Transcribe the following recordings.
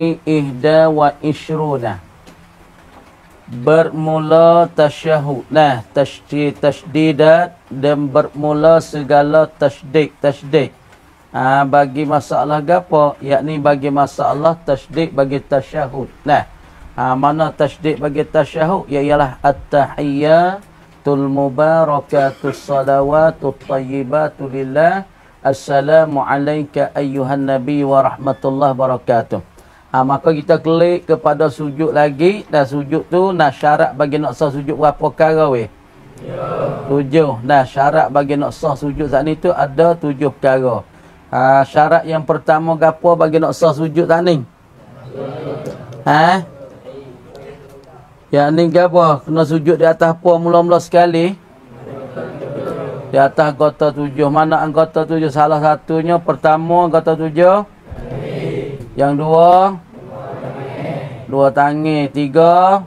ihda wa ishruna, bermula tasyahud. Nah, tasdidat dan bermula segala tasdik. Ha, bagi masalah gapo? Yakni bagi masalah tasdik bagi tasyahud. Nah, mana tasdik bagi tasyahud? Ialah at-tahiyyatul mubarakatus salawatut thayyibatu lillah. Assalamu alayka ayyuhan nabi wa rahmatullahi wabarakatuh. Ha, maka kita klik kepada sujud lagi. Dan sujud tu nak syarat bagi nak sah sujud berapa perkara weh? Ya. 7. Nah, syarat bagi nak sah sujud saat ni tu ada 7 perkara. Ha, syarat yang pertama gapo bagi nak sah sujud saat ni? Ha? Yang ni gapo? Kena sujud di atas apa mula-mula sekali? Di atas anggota 7. Mana anggota 7? Salah satunya pertama anggota 7. Yang dua tangan. Tiga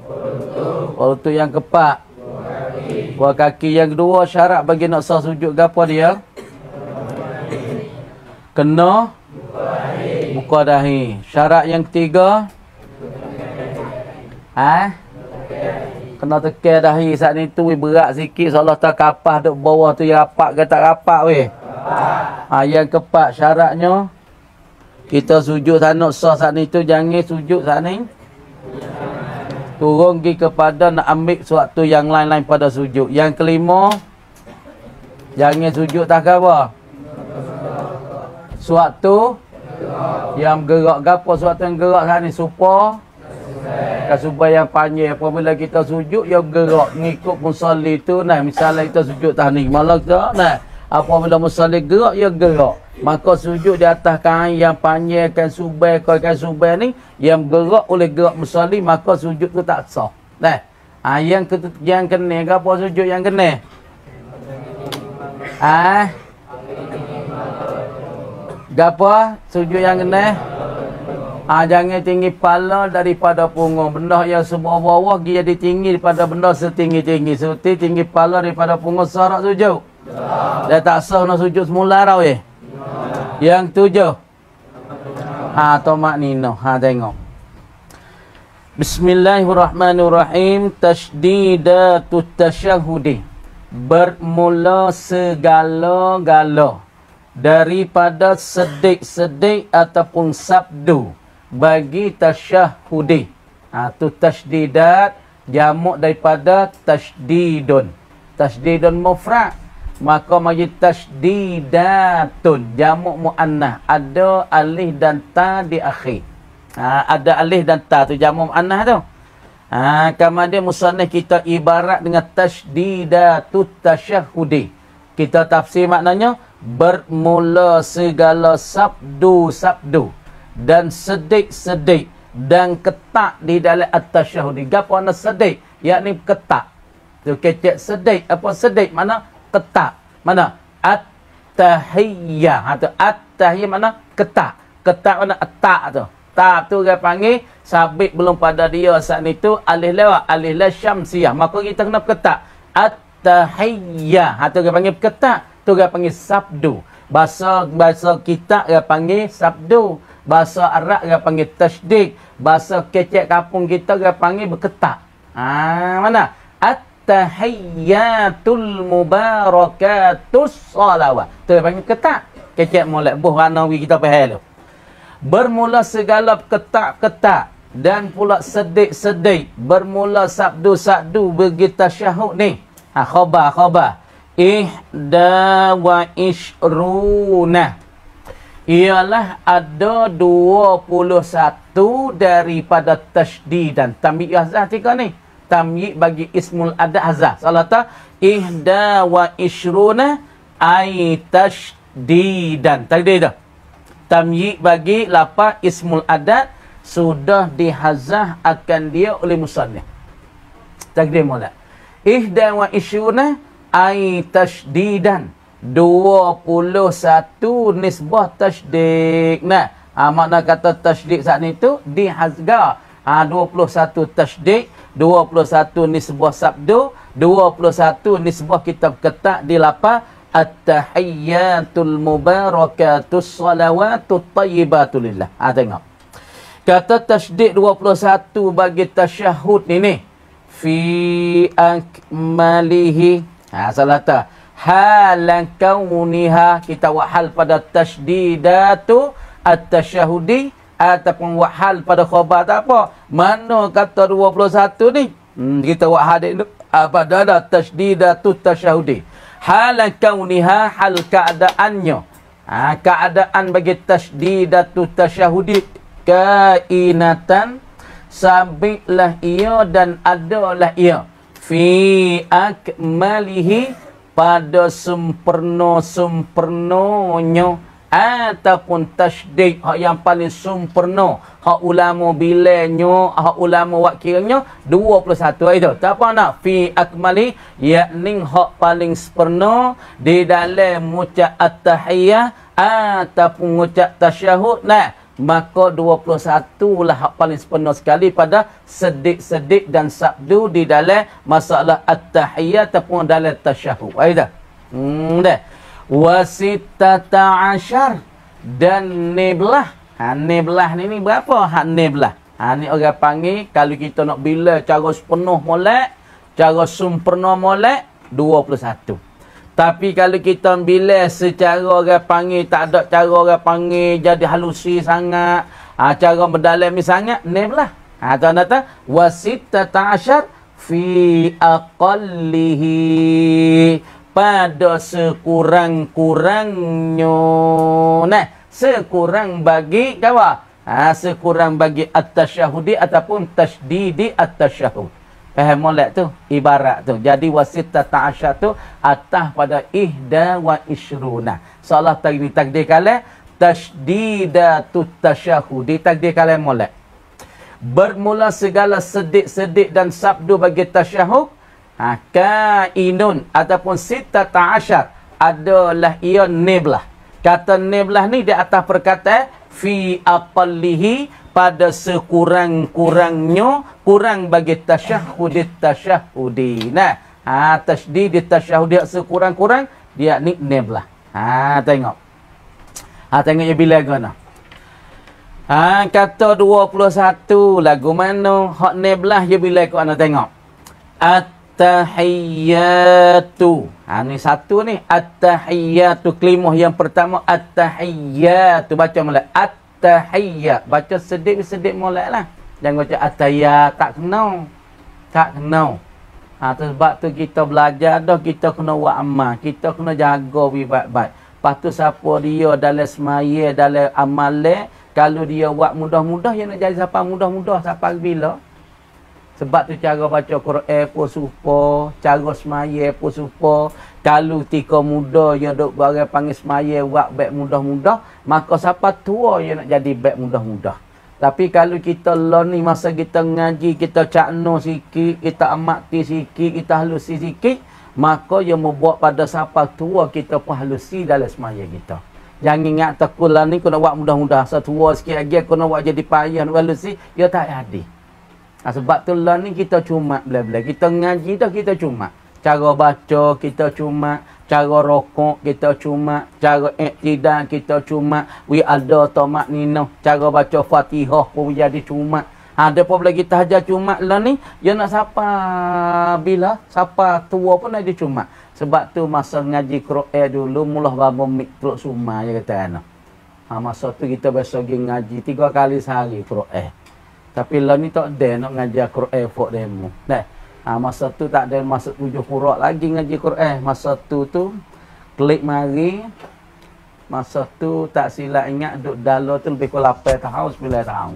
lutut. Yang keempat dua kaki. Yang kedua syarat bagi nak sah sujud gapo dia? Kena buka dahi. Syarat yang ketiga, ha? Kena tekan dahi. Saat ni tu berat sikit, seolah tak kapas duk bawah tu rapat ke tak rapat weh. Ha, yang keempat syaratnya kita sujud sana sah saat ni tu jangan sujud saat ni turun pergi kepada nak ambil suatu yang lain-lain pada sujud. Yang kelima jangan sujud tak apa suatu yang gerak. Gapo suatu yang gerak saat ni? Supa kasubah yang panjang. Apabila kita sujud yang gerak ngikut musalli tu. Nah, misalnya kita sujud tadi malah tak nah, apabila musalli gerak yang gerak, maka sujud di atas kain yang panjang kain subai, kain subai ni yang gerak oleh gerak musalli, maka sujud tu tak sah. Nah, ha, yang kena ke apa sujud yang kena? Ah. Ha? Gapo sujud yang kena? Ah, ha, jangan tinggi pala daripada punggung. Benda yang sebuah-buah dia jadi tinggi daripada benda setinggi-tinggi. Seperti tinggi pala daripada punggung sarak sujud. Dia tak sah nak sujud semula tau eh. Yang 7. Ha, tomak nino. Ha, tengok. Bismillahirrahmanirrahim. Tasdidatut tasyahudi, bermula segala-gala daripada sedik-sedik ataupun sabdu bagi tasyahudi. Ha, tu tasdidat jamak daripada tasdidun. Tasdidun mufrad. Maka mari tasdidatun jamak muannah, ada alif dan ta di akhir. Ha, ada alif dan ta tu jamak muannah tu. Ha, kemudian musannif kita ibarat dengan tasdidatut tasyahudi. Kita tafsir maknanya bermula segala sabdu dan sedik dan ketak di dalam at-tasyahudi. Gapo ana sedik? Yakni ketak. Tu kecek sedik apa sedik makna ketak. Mana? At-tahiyyah. Ha, tu at-tahiyyah mana? Ketak. Ketak mana? Tak tu. Tak tu dia panggil sabit belum pada dia saat ni tu alih lewat. Alih la syamsiyah. Maka kita kena ketak. At-tahiyyah. Ha, tu dia panggil ketak. Tu dia panggil sabdu. Bahasa kita dia panggil sabdu. Bahasa Arab dia panggil tasdik. Bahasa kecek kampung kita dia panggil berketak. Ha, mana? Tahiyyatul mubarakatus salawat. Tu panggil ketak. Kecek molek buh ranawi kita pahal tu. Bermula segala ketak-ketak dan pula sedik-sedik, bermula sabdu-sabdu bagi tasyahud ni. Ha, khabar. Ihda wa ishruna, ialah ada 21 daripada tasydid dan tanbih azah tiga ni. Tamyik bagi ismul adad hazah. Salah tak? Ihda wa ishruna ay tashdidan. Tadi dah. Tamyik bagi lafaz ismul adad sudah dihazah akan dia oleh musannif. Tadi mula. Ihda wa ishruna ay tashdidan. 21 nisbah tasydid. Nah, makna kata tasydid saat ni tu dihazah. Ha, 21 tasydid, 21 nisbah sabdu, 21 nisbah kitab ketak di lapar at-tahiyyatul mubarakatus salawatut thayyibatu lillah. Ha, tengok. Kata tasydid 21 bagi tasyahud ni. Fi akmalihi. Ha, salah tak? Halan kauniha. Kita wahal pada tasydidatu at-tasyahudi. Ataupun wahal pada khabar tak apa. Mana kata 21 ni? Kita wahal pada tasydidatu at-tasyahudi. Halan kauniha, hal keadaannya. Ha, keadaan bagi tasydidatu tasyahudi kainatan sabitlah ia dan adalah ia fi akmalihi pada sempurna-sempurnanya ataupun tasydid hak yang paling sempurna hak ulama bilangnya hak ulama wakilnya 21 itu tak apa nak fi akmali yakni hak paling sempurna di dalam mengucap at-tahiyyah ataupun mengucap tasyahud nah maka 21 lah hak paling sepenuh sekali pada sedik-sedik dan sabdu di dalam masalah at-tahiyyah ataupun dalam tasyahud. Aidah. Dah. Wasitata asyar dan niblah. Ha niblah ni berapa? Ha niblah. Ha ni orang panggil kalau kita nak bila cara sepenuh molek, cara sempurna molek 21. Tapi kalau kita bila secara orang panggil, tak ada cara orang panggil, jadi halusi sangat, cara mendalami sangat, ni pula. Tuan-tuan, wasitata asyar fi aqallihi pada sekurang-kurangnya. Nah, sekurang bagi kawan. Sekurang bagi at-tasyahudi ataupun tasydidi at-tasyahud. Faham molek tu? Ibarat tu. Jadi wasitata asyar tu atas pada ihda wa ishruna. Salah tadi takdir kalah. Tasydidatu tasyahudi. Takdir kalah molek. Bermula segala sedik-sedik dan sabdu bagi tasyahud. Kainun ataupun sitata asyar. Adalah ia niblah. Kata niblah ni di atas perkataan. Fi aqallihi. Pada sekurang-kurangnya kurang bagi tasyahudi. Nah, tasydid tasyahudi sekurang-kurang dia nickname lah. Tengok. Tengok dia bila guna. Kata 21 lagu mana hak niblah dia bila kau nak tengok. At-tahiyyatu. Ni satu ni at-tahiyyatu kelimah yang pertama at-tahiyyatu baca mula at tahiyyat baca sedikit-sedikit moleklah jangan baca at-tahiyyat tak kena sebab tu kita belajar dah kita kena buat amal kita kena jaga baik-baik pastu siapa dia dalam semaya dalam amalan kalau dia buat mudah-mudah dia nak jadi siapa mudah-mudah sampai bila sebab tu cara baca Quran pun supo cara semaya pun supo kalau tika muda yang duk barang panggil semaya buat baik mudah-mudah, maka siapa tua yang nak jadi baik mudah-mudah. Tapi kalau kita lor ni masa kita ngaji, kita cakno sikit, kita amati sikit, kita halusi sikit, maka yang membuat pada siapa tua kita pun halusi dalam semaya kita. Jangan ingat tekulah ni kena buat mudah-mudah. Masa tua sikit lagi aku nak buat jadi payah, nak halusi, dia tak hadir. Sebab tu lor ni kita cumak bela-bela. Kita ngaji dah kita cumak. Cara baca kita cuma, cara rokok kita cuma, cara iktidak kita cuma, we ada tomak nino, cara baca Fatihah pun jadi cuma. Ada pun lagi tahajud cuma lah ni, dia nak siapa bila, siapa tua pun ada cuma. Sebab tu masa ngaji Quran dulu mula bawa mikro semua je kata ana. Masa tu kita biasa pergi ngaji 3 kali sehari Quran. Tapi lah ni tak ada nak ngaji Quran for demo. Dah. Masa tu tak ada masa 7 huruf lagi ngaji Quran. Masa tu klik mari. Masa tu tak silap ingat duk dalam tu lebih kurang 8 tahun 9 tahun.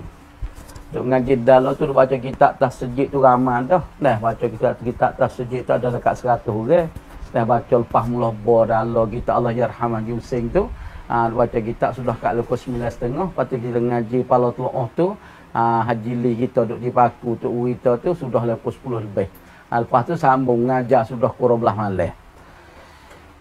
Duk ngaji dalam tu duk baca kitab tasjid tu ramai dah. Dah baca kitab tasjid tu ada dekat 100 orang. Dah baca lepas mula bo dalam kitab Allah yarhamah Yusing tu. Baca kitab sudah kat lepas 9.30. Lepas tu kita ngaji Palautuloh tu. Haji Li kita duduk di Paku Tok Wita tu sudah lepas 10 lebih. Lepas tu sambung ngajar sudah kurang belah malam.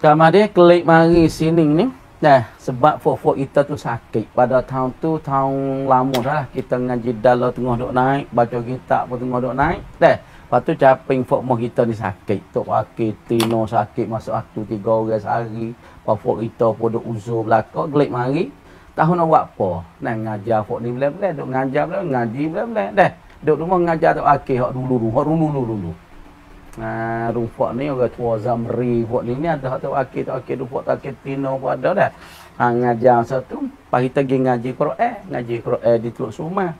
Kamar dia klik mari sini ni. Nah, sebab fok-fok kita tu sakit. Pada tahun tu tahun lama dah lah. Kita ngaji dalam tengah duk naik, baca kitab pun tengah duk naik. Dah. Lepas tu caping fok moh kita ni sakit. Tok Akik Tino sakit masuk 1 3 orang sehari. Fok kita pun duk uzur belakang klik mari. Tahun awak apa? Nak ngajar hok ni belah-belah, duk ngajar belah, ngaji belah-belah dah. Duk rumah ngajar tu akeh hok dulu, hok dulu. Nah, rupok ni orang tua Zamri, hok ni ada hok tu akeh, rupok tu akeh tino pun ada dah. Ha ngajar satu, pagi tadi ngaji Quran di Teluk Sumah.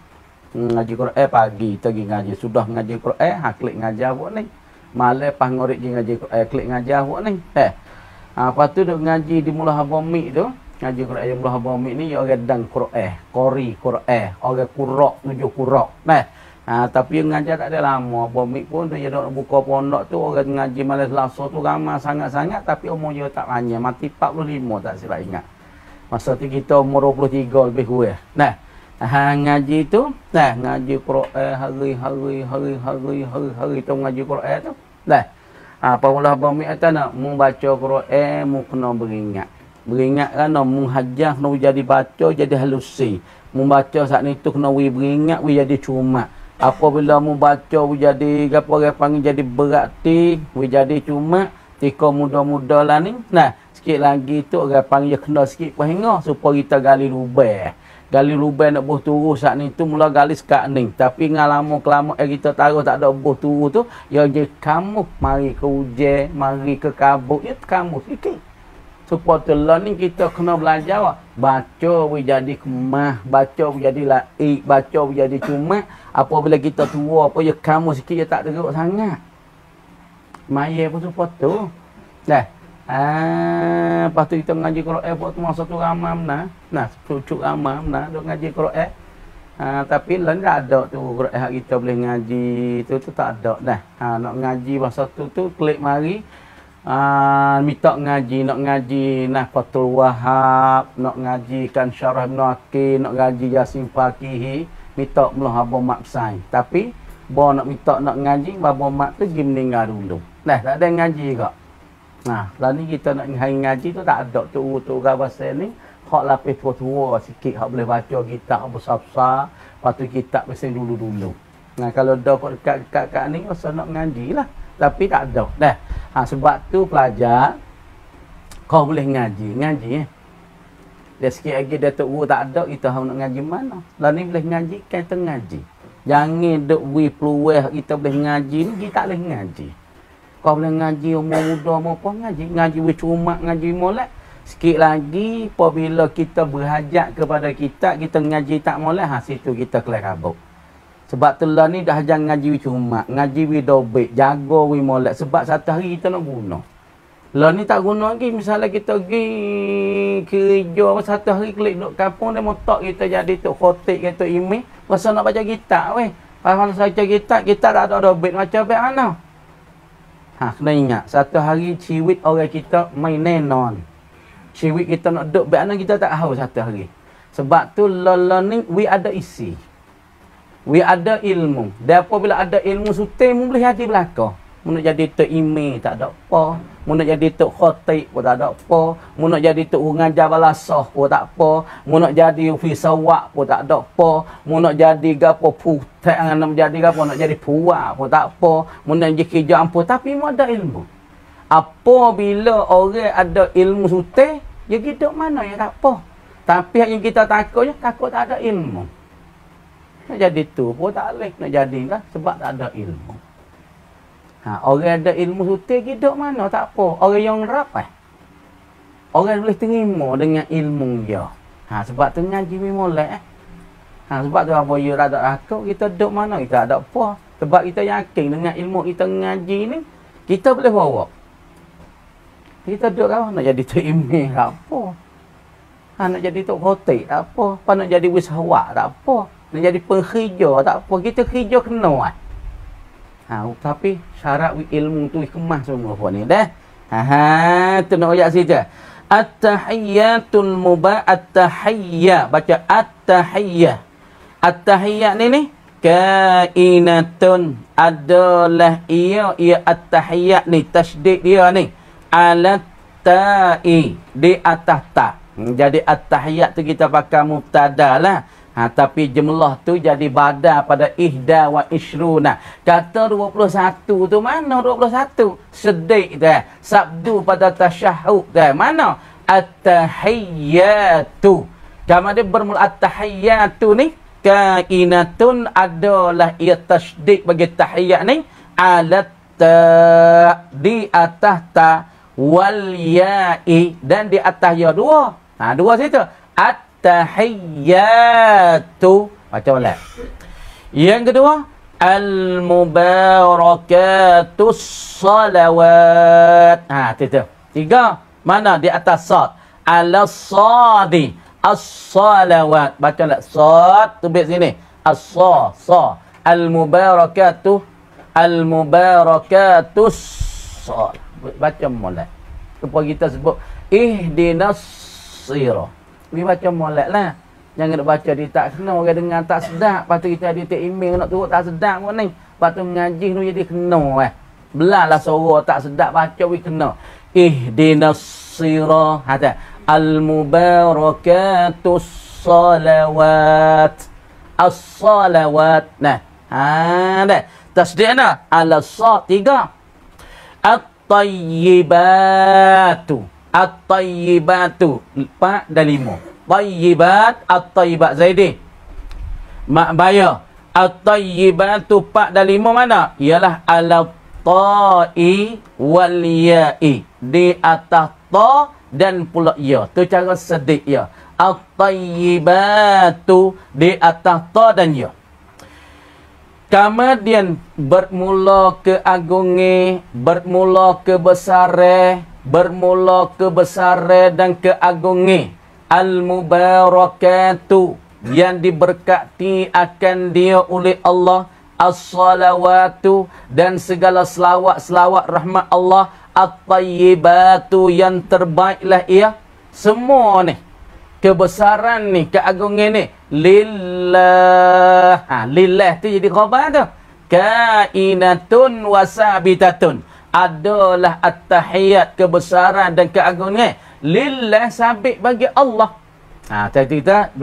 Ngaji Quran pagi tadi ngaji, sudah ngaji Quran, ha klik ngajar hok ni. Malam pas ngorik je ngaji Quran, klik ngajar hok ni. Ha lepas tu duk ngaji di Mula Habamik tu. Ngaji Quran yang belah Habamik ni yang orang dang Quran, qori Quran, orang Qurra tujuh Qurra. Nah, tapi yang ngajar tak ada lama. Habamik pun dia nak buka pondok tu orang ngaji malam Selasa tu ramai sangat-sangat tapi umur dia tak banyak, mati 45 tak silap ingat. Masa tu kita umur 23 lebih kurang. Nah, ngaji tu, nah ngaji Quran hari-hari tu ngaji Quran tu. Nah, apa ulah Habamik kata nak membaca Quran mu kena beringat. Beringat kan menghajar kena jadi baca jadi halusi. Membaca saat ni tu kena beringat we jadi cuma. Apabila membaca we jadi apa orang panggil jadi berarti we jadi cuma tika muda-muda lah ni. Nah, sikit lagi tu orang panggil kena sikit pahingah supaya kita gali lubang. Gali lubang nak buh turu saat ni tu mula gali sekat ni. Tapi ngalamo kelama kita taruh tak ada buh turu tu, ya je kamu mari ke hujan, mari ke kabut, ya kamu sikit. Supaya telah ni kita kena belajar baca jadi kemah, baca jadi laik, baca jadi cuma. Apabila kita tua apa ya kamu sikit ya tak teruk sangat. Maya pun supaya tu. Dah. Lepas tu kita ngaji Quran waktu masa tu ramam nah. Nah, cucuk ramam nah duk ngaji Quran. Tapi lain tak ada tu Quran hak kita boleh ngaji tu tak ada dah. Nak ngaji masa tu klik mari. Minta ngaji, nak ngaji Nahfatul Wahab, nak ngaji kan Syarah Ibn Aqil, nak ngaji Yasin Faqihi, minta mula Abang Mak Sai. Tapi, bawa nak minta nak ngaji, Abang Mak tu pergi meninggal dulu. Nah, tak ada ngaji kak. Nah, lalu kita nak ngaji tu tak ada tu kawasan ni. Hak lapis tua-tua sikit, hak boleh baca kita, hak bersabsar, lepas tu kita pesen dulu-dulu. Nah, kalau dah kat dekat-dekat ni, masa nak ngaji lah. Tapi tak ada dah. Sebab tu pelajar kau boleh ngaji dia sikit lagi dia tua tak ada kita hang nak ngaji mana lah ni boleh ngaji kita ngaji jangan duk we peluang kita boleh ngaji ni kita tak boleh ngaji kau boleh ngaji umur muda maupun ngaji we cuma ngaji molek sikit lagi apabila kita berhajat kepada kita ngaji tak molek situ kita kelar kabut. Sebab telah ni dah jangan ngaji cuma, ngaji we dobek, jaga we molek. Sebab satu hari kita nak guna. Lah ni tak guna lagi. Misalnya kita pergi kerja, satu hari klik duduk kampung, dia motok kita jadi tok khotik, tok imeh. Masa nak baca gitar weh. Kalau saya baca gitar tak ada dobek macam baik mana. Kena ingat. Satu hari ciwit orang kita main nenon. Ciwit kita nak duduk baik mana kita tak tahu satu hari. Sebab tu lah ni we ada isi. We ada ilmu. Dan apabila ada ilmu sutim, boleh jadi belakang. Mu nak jadi tok imam tak ada apa. Mu nak jadi tok khatib pun tak ada apa. Mu nak jadi tok ngajar balasah pun tak apa. Mu nak jadi fisawak pun tak ada apa. Mu nak jadi gapo putek nak jadi gapo nak jadi puak pun tak apa. Mu nak jadi kerja ampun tapi mu ada ilmu. Apabila orang ada ilmu sutim, dia hidup mana ya tak apa. Tapi yang kita takutnya takut tak ada ilmu. Nak jadi tu pun tak boleh nak jadi kan sebab tak ada ilmu. Orang ada ilmu sutil hidup mana tak apa. Orang yang rapat. Orang boleh terima dengan ilmu dia. Sebab tu ngaji molek. Sebab tu apa dia rada takut kita duduk mana kita tak apa. Sebab kita yakin dengan ilmu kita ngaji ni kita boleh bawa. Kita duduk kan nak jadi tu imam tak apa. Nak jadi tok khotik tak apa. Nak jadi wisawak tak apa. Nak jadi pengkerja tak apa. Kita kerja kena. Tapi syarat ilmu tu kemas semua apa ni dah. Tu nak ayat saja. At-tahiyyatul mubah at-tahiyya. Baca at-tahiyya. At-tahiyya ni kainatun adalah ia at-tahiyya ni tasydid dia ni. Ala ta'i di atas ta. Jadi at-tahiyya tu kita pakai mubtada lah. Tapi jumlah tu jadi badar pada ihda wa ishruna. Kata 21 tu mana 21? Sedik dah. Sabdu pada tasyahud dah. Mana? At-tahiyyatu. Kama dia bermula at-tahiyyatu ni kainatun adalah ia tasdik bagi tahiyyat ni alat ta di atas ta wal ya'i dan di atas ya dua. Ha dua situ. At-tahiyyatu baca ulang. Yang kedua al-mubarakatus salawat. Ha situ. Tiga mana di atas sad al-sadi as-salawat. Bacalah sad tu bait sini. As-sa sa al-mubarakatu al-mubarakatus sad. Baca molek. Kepo kita sebut ihdinas sirah. Ni baca moleklah. Jangan nak baca dia tak kena orang dengar tak sedap. Lepas tu kita ada tak email nak turut tak sedap pun ni. Lepas tu mengaji tu jadi kena Belalah suara tak sedap baca we kena. Ihdinas sirah. Hada al-mubarakatus salawat as-salawat. Nah, dah tasdik dah al-sad tiga. At-tayyibatu at-tayyibatu empat dan lima. Tayyibat at-tayyibat Zaidi mak bayar at-tayyibatu empat dan lima mana ialah al-ta'i wal ya'i di atas ta dan pula ya. Tu cara sedik ya. At-tayyibatu di atas ta dan ya. Kemudian bermula ke agungi, bermula ke besare, dan ke agungi. Al-mubarakatu yang diberkati akan dia oleh Allah. As-salawatu dan segala selawat-selawat rahmat Allah. At-tayyibatu yang terbaiklah ia. Semua ni kebesaran ni, keagungan ni lillah. Ha, lillah tu jadi khabar tu. Kainatun wasabitatun adalah at-tahiyyat kebesaran dan keagungan lillah sabit bagi Allah. Ha, tadi kita 2, 1,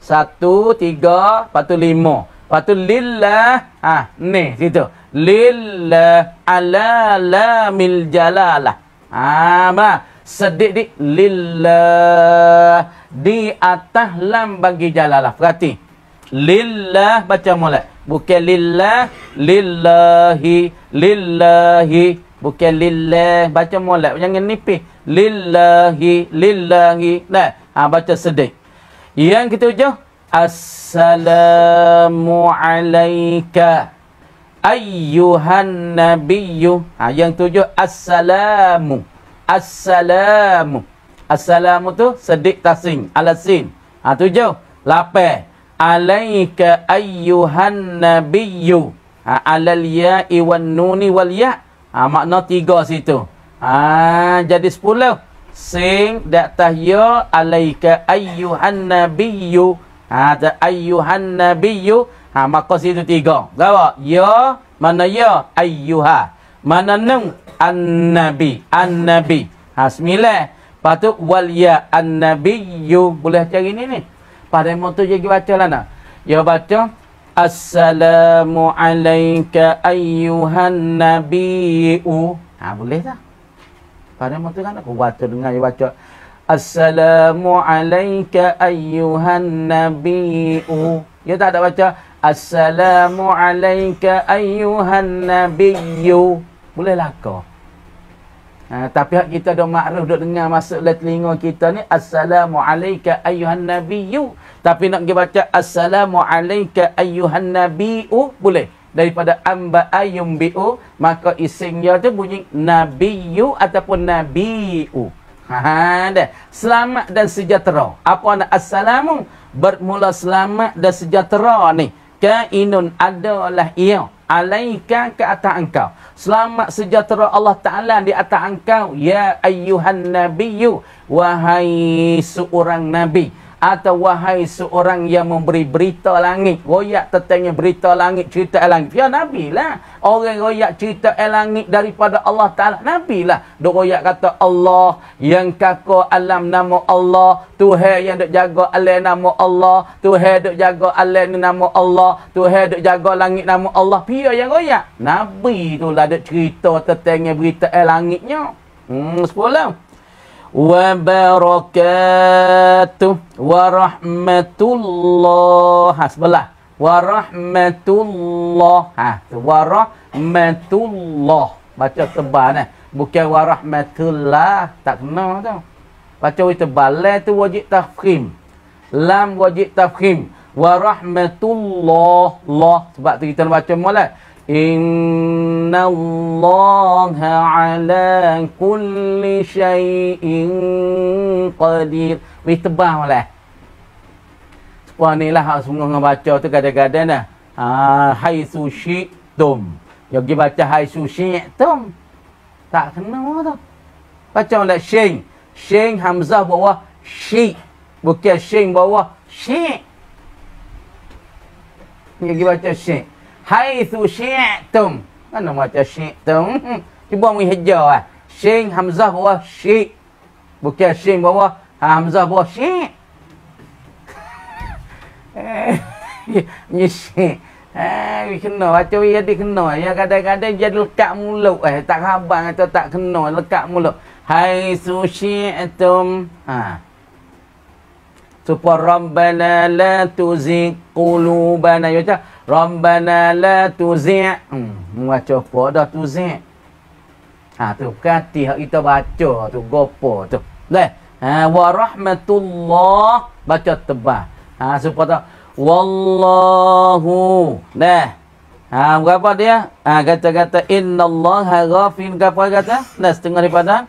3, lepas tu 5. Lepas tu lillah, ha ni situ. Lillah ala lamil jalalah. Ha bah, sedik dik lillah di atas lam bagi jalalah. Perhati. Lillah baca mula. Bukan lillah, lillahi, bukan lillah baca mula. Jangan nipis. Lillahi, Nah, ha baca sedik. Yang ketujuh assalamu alayka ayyuhan nabiyyu. Ha, yang tujuh assalamu. Assalamu tu sedik tasing alasin. Ha tujuh. 8 alayka ayyuhan nabiyyu. Ha alal ya'i wan nuni wal ya. Ha makna 3 situ. Ha jadi 10. Sing di atas ya alayka ayyuhan nabiyyu. Ada ayyuhan nabiyyu. Ha maka situ 3. Jawab ya mana ya ayyuha. Mana nun annabi. Ha 9. Patu wal ya annabiyyu. Boleh cari ni ni. Pada motor je bacalah nak. Ya baca assalamu alayka ayyuhan nabiyyu. Ha boleh tak? Pada motor kan aku baca dengar dia baca assalamu alayka ayyuhan nabiyyu. Ya tak ada baca assalamu alayka ayyuhan nabiyyu. Boleh lakau. Ha, tapi hak kita dah makruf duk dengar masuk dalam telinga kita ni assalamu alayka ayyuhan nabiyyu. Tapi nak pergi baca assalamu alayka ayyuhan nabiyyu boleh. Daripada amba ayyum biu maka isim dia tu bunyi nabiyyu ataupun nabiyyu. Ha dah. Selamat dan sejahtera. Apa nak assalamu? Bermula selamat dan sejahtera ni. Kainun adalah ia. Alaika ke atas engkau. Selamat sejahtera Allah Ta'ala di atas engkau. Ya ayyuhan nabiyyu. Wahai seorang nabi. Atau wahai seorang yang memberi berita langit. Royak tentang berita langit, cerita langit. Ya Nabi lah. Orang royak cerita langit daripada Allah Ta'ala. Nabi lah. Dia royak kata Allah yang kaka alam nama Allah. Tuhan yang duk jaga alam nama Allah. Tuhan duk jaga alam nama Allah. Tuhan duk jaga langit nama Allah. Pia yang royak. Nabi tu lah duk cerita tentang berita langitnya. 10. wabarakatuh warahmatullah. Sebelah warahmatullah. Warahmatullah. Baca tebal nah. Bukan warahmatullah, tak kena tu. Baca tebal la tu wajib tafkhim. Lam wajib tafkhim. Warahmatullah. Allah sebab tu kita baca molek. Innallaha ala kulli syai'in qadir. Wis tebal molek. Sepah ni lah hak sungguh baca tu kadang-kadang dah. Hai sushi tum. Yogi baca hai sushi tum. Tak kena tu. Baca oleh sying. Sying hamzah bawah syik. Bukan sying bawah syik. Ni lagi baca syik. Haitsu syi'tum. Mana baca syi'tum? Cuba mu hijau ah. Sying hamzah bawah syik. Bukan sying bawah hamzah bawah syik. Ni syik. Kena baca jadi kena. Ya kadang-kadang jadi lekat mulut tak khabar atau tak kena lekat mulut. Hai susyi'tum. Supaya Rabbana la tuzigh qulubana. Ya baca Rabbana la tuzigh. Baca apa dah tuzigh? Tu berkati hak kita baca tu gopo tu. Leh. Wa rahmatullah baca tebal. Supaya wallahu. Nah. Berapa dia? Kata-kata innallaha ghafil. Berapa kata? Nah, setengah daripada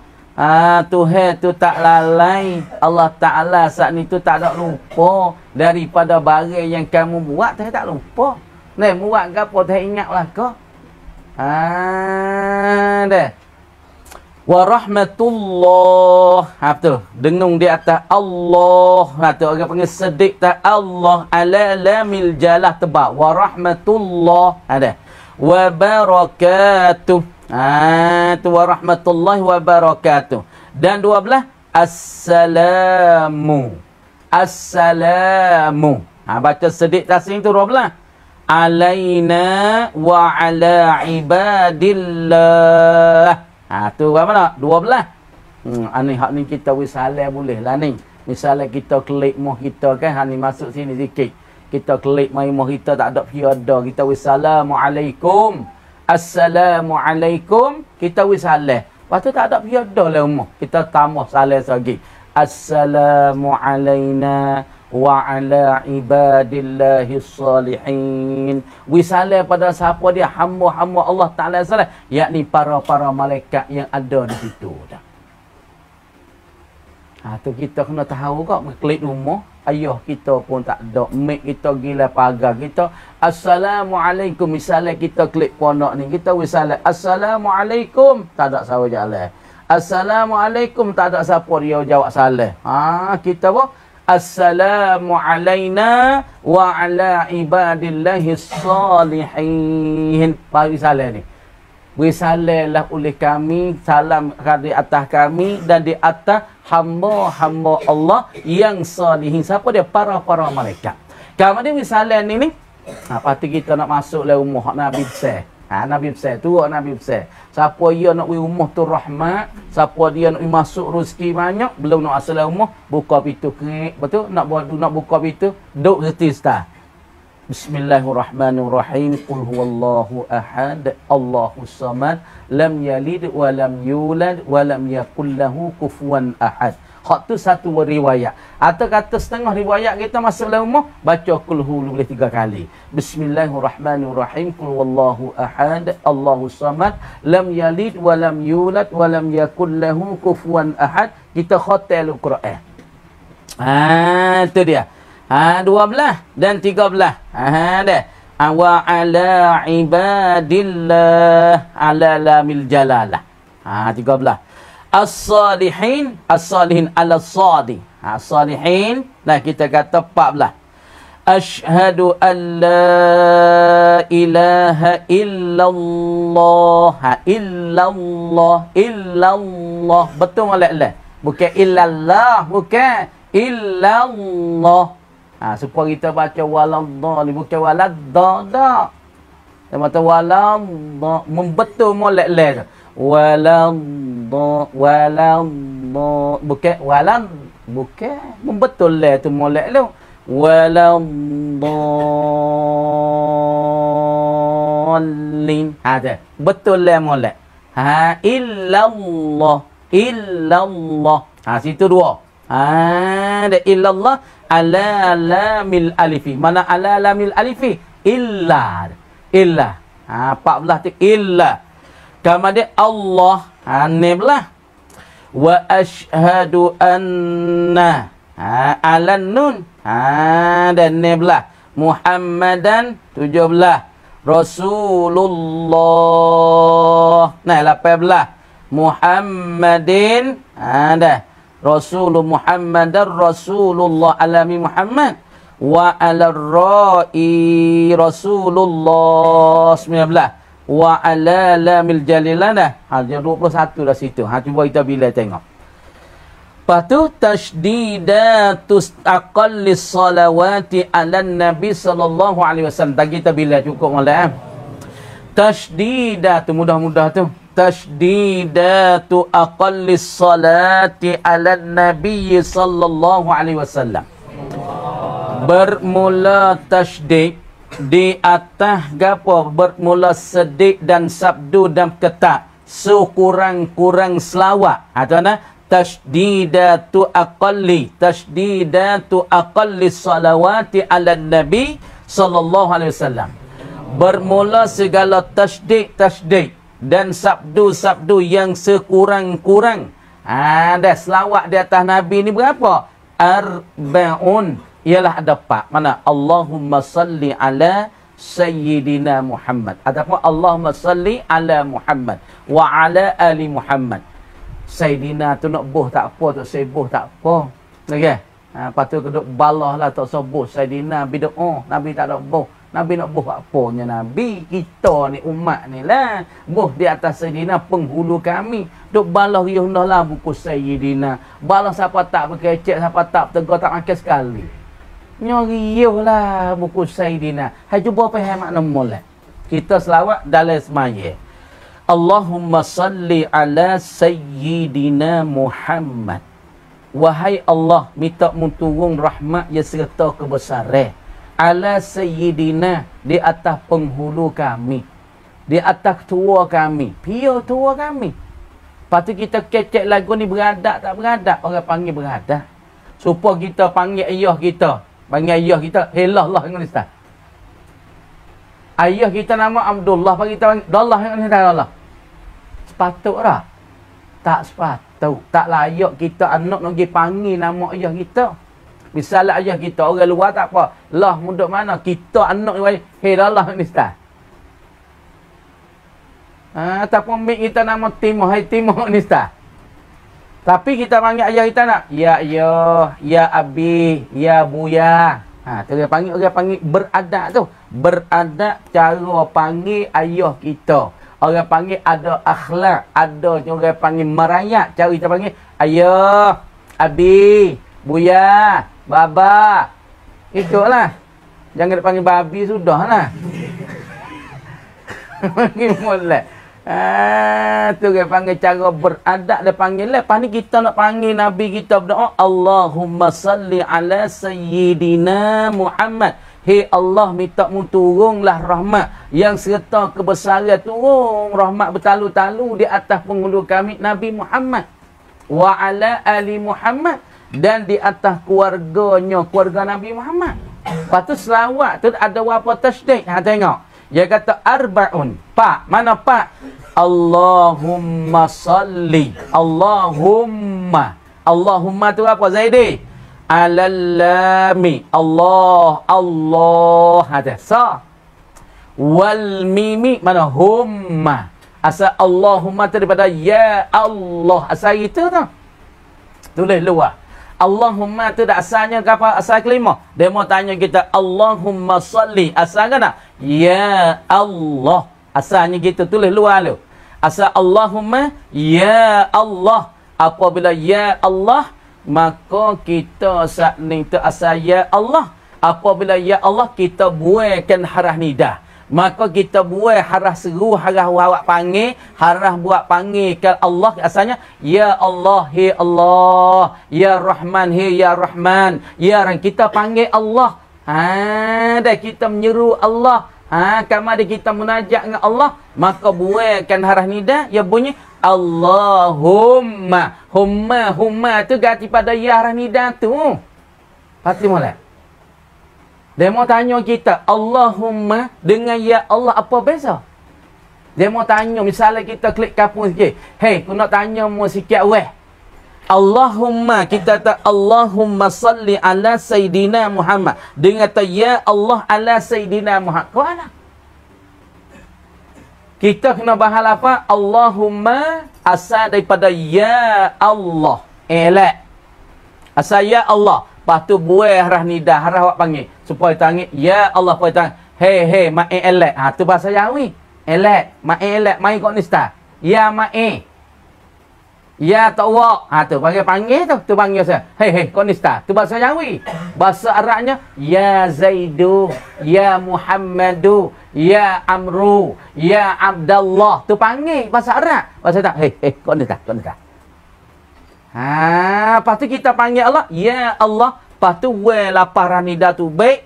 Tuhan tu tak lalai. Allah Ta'ala saat ni tu tak nak lupa daripada barang yang kamu buat. Tuhan tak lupa. Nah, buat apa Tuhan ingatlah kau. Dah. Wa rahmatullah. Betul. Dengung di atas Allah. Betul. Orang panggil sedik tak Allah. Ala lamil jalah tebak. Wa rahmatullah. Ada. Wa barakatuh. Itu wa rahmatullah wa barakatuh. Dan 12 assalamu. Assalamu. Baca sedik tasing tu 12. Alaina wa ala ibadillah. Tu berapa nak? 12. Ani hak ni kita wisalai boleh lah ni. Misalnya kita klik moh kita kan, hak ni masuk sini sikit. Kita klik mai moh kita tak ada piada. Kita wassalamualaikum. Assalamualaikum. Kita wisalai. Lepas tu tak ada piada lah umur. Kita tambah salai lagi. Assalamualaikum wa ala ibadillahis salihin. Wisalai pada siapa dia? Hamba-hamba Allah Ta'ala salih, yakni para-para malaikat yang ada di situ dah. Tu kita kena tahu kok klik rumah ayah kita pun tak ada, mek kita gila pagar kita. Assalamualaikum. Misalnya kita klik pondok ni, kita wisalai assalamualaikum, tak ada sahaja jalan. Assalamualaikum tak ada siapa dia jawab salah. Kita apa? Assalamu alaina wa ala ibadillahis salihin. Bagi salam ni. Bersalailah oleh kami, salam di atas kami dan di atas hamba-hamba Allah yang salihin. Siapa dia? Para-para malaikat. Kamu ni bersalai ni ni. Patut kita nak masuk lah rumah hak Nabi besar. Nabi besar tu hak Nabi besar. Siapa dia nak pergi rumah tu rahmat, siapa dia nak masuk rezeki banyak, belum nak asal rumah, buka pintu kerik, betul nak buka pintu, duk reti start. Bismillahirrahmanirrahim. Qul huwallahu ahad, Allahus samad, lam yalid wa lam yulad wa lam yakul lahu kufuwan ahad. Hak tu satu riwayat. Atau kata setengah riwayat kita masuk dalam rumah baca qul huwallahu boleh 3 kali. Bismillahirrahmanirrahim. Qul huwallahu ahad, Allahus samad, lam yalid wa lam yulad wa lam yakul lahu kufuwan ahad. Kita khatam Al-Quran. Tu dia. 12 dan 13. Dah. Wa ala ibadillah ala lamil jalalah. 13. As-salihin, as-salihin ala sadi. As-salihin. Nah kita kata 14. Asyhadu an la ilaha illallah. Illallah, illallah. Betul malak-malak. Bukan illallah, bukan illallah. Supaya kita baca waladhdallin, bukan waladhdallin. Mata wala membetul molek-lek. Wala wala bukan wala bukan membetul le tu molek lu. Wala dallin. Ada betul le molek. Ha illallah illallah. Ha situ dua. Ha ada illallah ala lamil alifi. Mana ala lamil alifi? Illa. Illa. Ha 14 tik illa. Kemudian Allah haniblah wa asyhadu anna ha alan nun ha dan niblah Muhammadan 17 Rasulullah nah 18 Muhammadin ada Rasul Muhammadar Rasulullah alami Muhammad wa alar ra'i Rasulullah 19 wa ala lamil jalilana hanya 21 dah situ. Ha cuba kita bila tengok. Patu tasdidatus aqallis salawati ala nabi sallallahu alaihi wasallam. Tak kita bila cukup molek. Tasdidatu mudah-mudah tu. Tasdidatu aqallis salati ala nabi sallallahu alaihi wasallam. Bermula tasdid di atas gapo bermula sedik dan sabdu dan ketak sekurang-kurang selawat atau nah tasdidatu aqalli salawati ala nabi sallallahu alaihi wasallam bermula segala tasdid dan sabdu yang sekurang-kurang ada selawat di atas nabi ni berapa arbaun ialah ada pak mana Allahumma salli ala sayyidina Muhammad ataupun Allahumma salli ala Muhammad wa ala ali Muhammad. Sayyidina tu nak boh tak apa, tak seboh tak apa. Okey. Ha patu keduk balahlah tak seboh sayyidina bid'ah. Nabi tak nak boh. Nabi nak boh apanya nabi? Kita ni umat ni lah. Boh di atas sayyidina penghulu kami. Duk balah yuhnahlah buku sayyidina. Balah siapa tak berkecek, siapa tak tegur tak makan sekali. Nyoriuhlah buku sayyidina. Hai cuba faham makna molek. Kita selawat dalam semaya. Allahumma salli ala sayyidina Muhammad. Wahai Allah, minta munturung rahmat ya serta kebesaran. Ala sayyidina di atas penghulu kami. Di atas tua kami. Pia tua kami. Patut kita kecek lagu ni beradak tak beradak. Orang panggil beradak. Supaya kita panggil ayah kita. Panggil ayah kita. Helah lah dengan Ustaz. Ayah kita nama Abdullah. Bagi kita panggil Dallah dengan Ustaz Allah. Sepatut tak? Tak sepatut. Tak layak kita anak nak pergi panggil nama ayah kita. Misalnya ayah kita orang luar tak apa. Lah muduk mana kita anak ni hei Allah ni ustaz. Ah ataupun mik kita nama Timur, hai Timur ni ustaz. Tapi kita panggil ayah kita nak ya ayah, ya abi, ya buya. Ha tu orang panggil beradab tu. Beradab cara panggil ayah kita. Orang panggil ada akhlak, ada orang panggil merayat cara kita panggil ayah, abi, buya. Baba. Itulah. Jangan dipanggil babi sudahlah. Panggil molek. Ah, tu dia panggil cara beradab dia panggil lah. Pani kita nak panggil nabi kita berdoa, Allahumma salli ala sayyidina Muhammad. Hei Allah, minta mu turunglah rahmat yang serta kebesaran turung rahmat bertalu-talu di atas penghulu kami Nabi Muhammad wa ala ali Muhammad. Dan di atas keluarganya, keluarga Nabi Muhammad. Lepas tu selawat tu ada apa tasydid. Ha tengok. Dia kata arbaun. Pak, mana pak? Allahumma salli. Allahumma. Allahumma tu apa Zaidi? Alallami. Allah, Allah. Ada sa. Wal mimi mana humma. Asal Allahumma tu daripada ya Allah. Asal itu tu. Tulis luar. Allahumma tu dah asalnya apa asal kelima. Dia mau tanya kita Allahumma salli. Asal kan tak? Ya Allah. Asalnya kita tulis luar tu. Asal Allahumma ya Allah. Apabila ya Allah maka kita saat ni tu asal ya Allah. Apabila ya Allah kita buatkan harah nidah. Maka kita buat harah seru, harah wawak panggil, harah buat panggil ke Allah. Asalnya, Ya Allah, He Allah, Ya Rahman, He Ya Rahman. Ya, kita panggil Allah. Dan kita menyeru Allah. Kama ada kita munajat dengan Allah. Maka buatkan harah nida, ya bunyi, Allahumma. Humma, humma tu ganti pada ya harah nida tu. Pasti mulai. Dia mau tanya kita, Allahumma dengan ya Allah apa beza? Dia mau tanya, misalnya kita klik kapung sikit. Hey, aku nak tanya mu sikit weh. Allahumma, kita kata Allahumma salli ala Sayyidina Muhammad. Dengan kata ya Allah ala Sayyidina Muhammad. Kau anak? Kita kena bahala apa? Allahumma asal daripada ya Allah. Elak. Asal ya Allah. Lepas tu buai harah nidah, harah awak panggil. Supaya tanggil, ya Allah, supaya tanggil. Hei, hei, ma'e elek. Tu bahasa Jawi. Elek, ma'e elek, ma'e kognista. Ya ma'e. Ya ta'wak. Tu panggil-panggil tu. Tu panggil saya. Hei, hei, kognista. Tu bahasa Jawi. Bahasa Arabnya, ya Zaidu, ya Muhammadu, ya Amru, ya Abdullah. Tu panggil bahasa Arab. Bahasa tak, hei, hei, kognista, kognista. Lepas tu kita panggil Allah, ya Allah. Lepas tu weh laparan nida tu baik.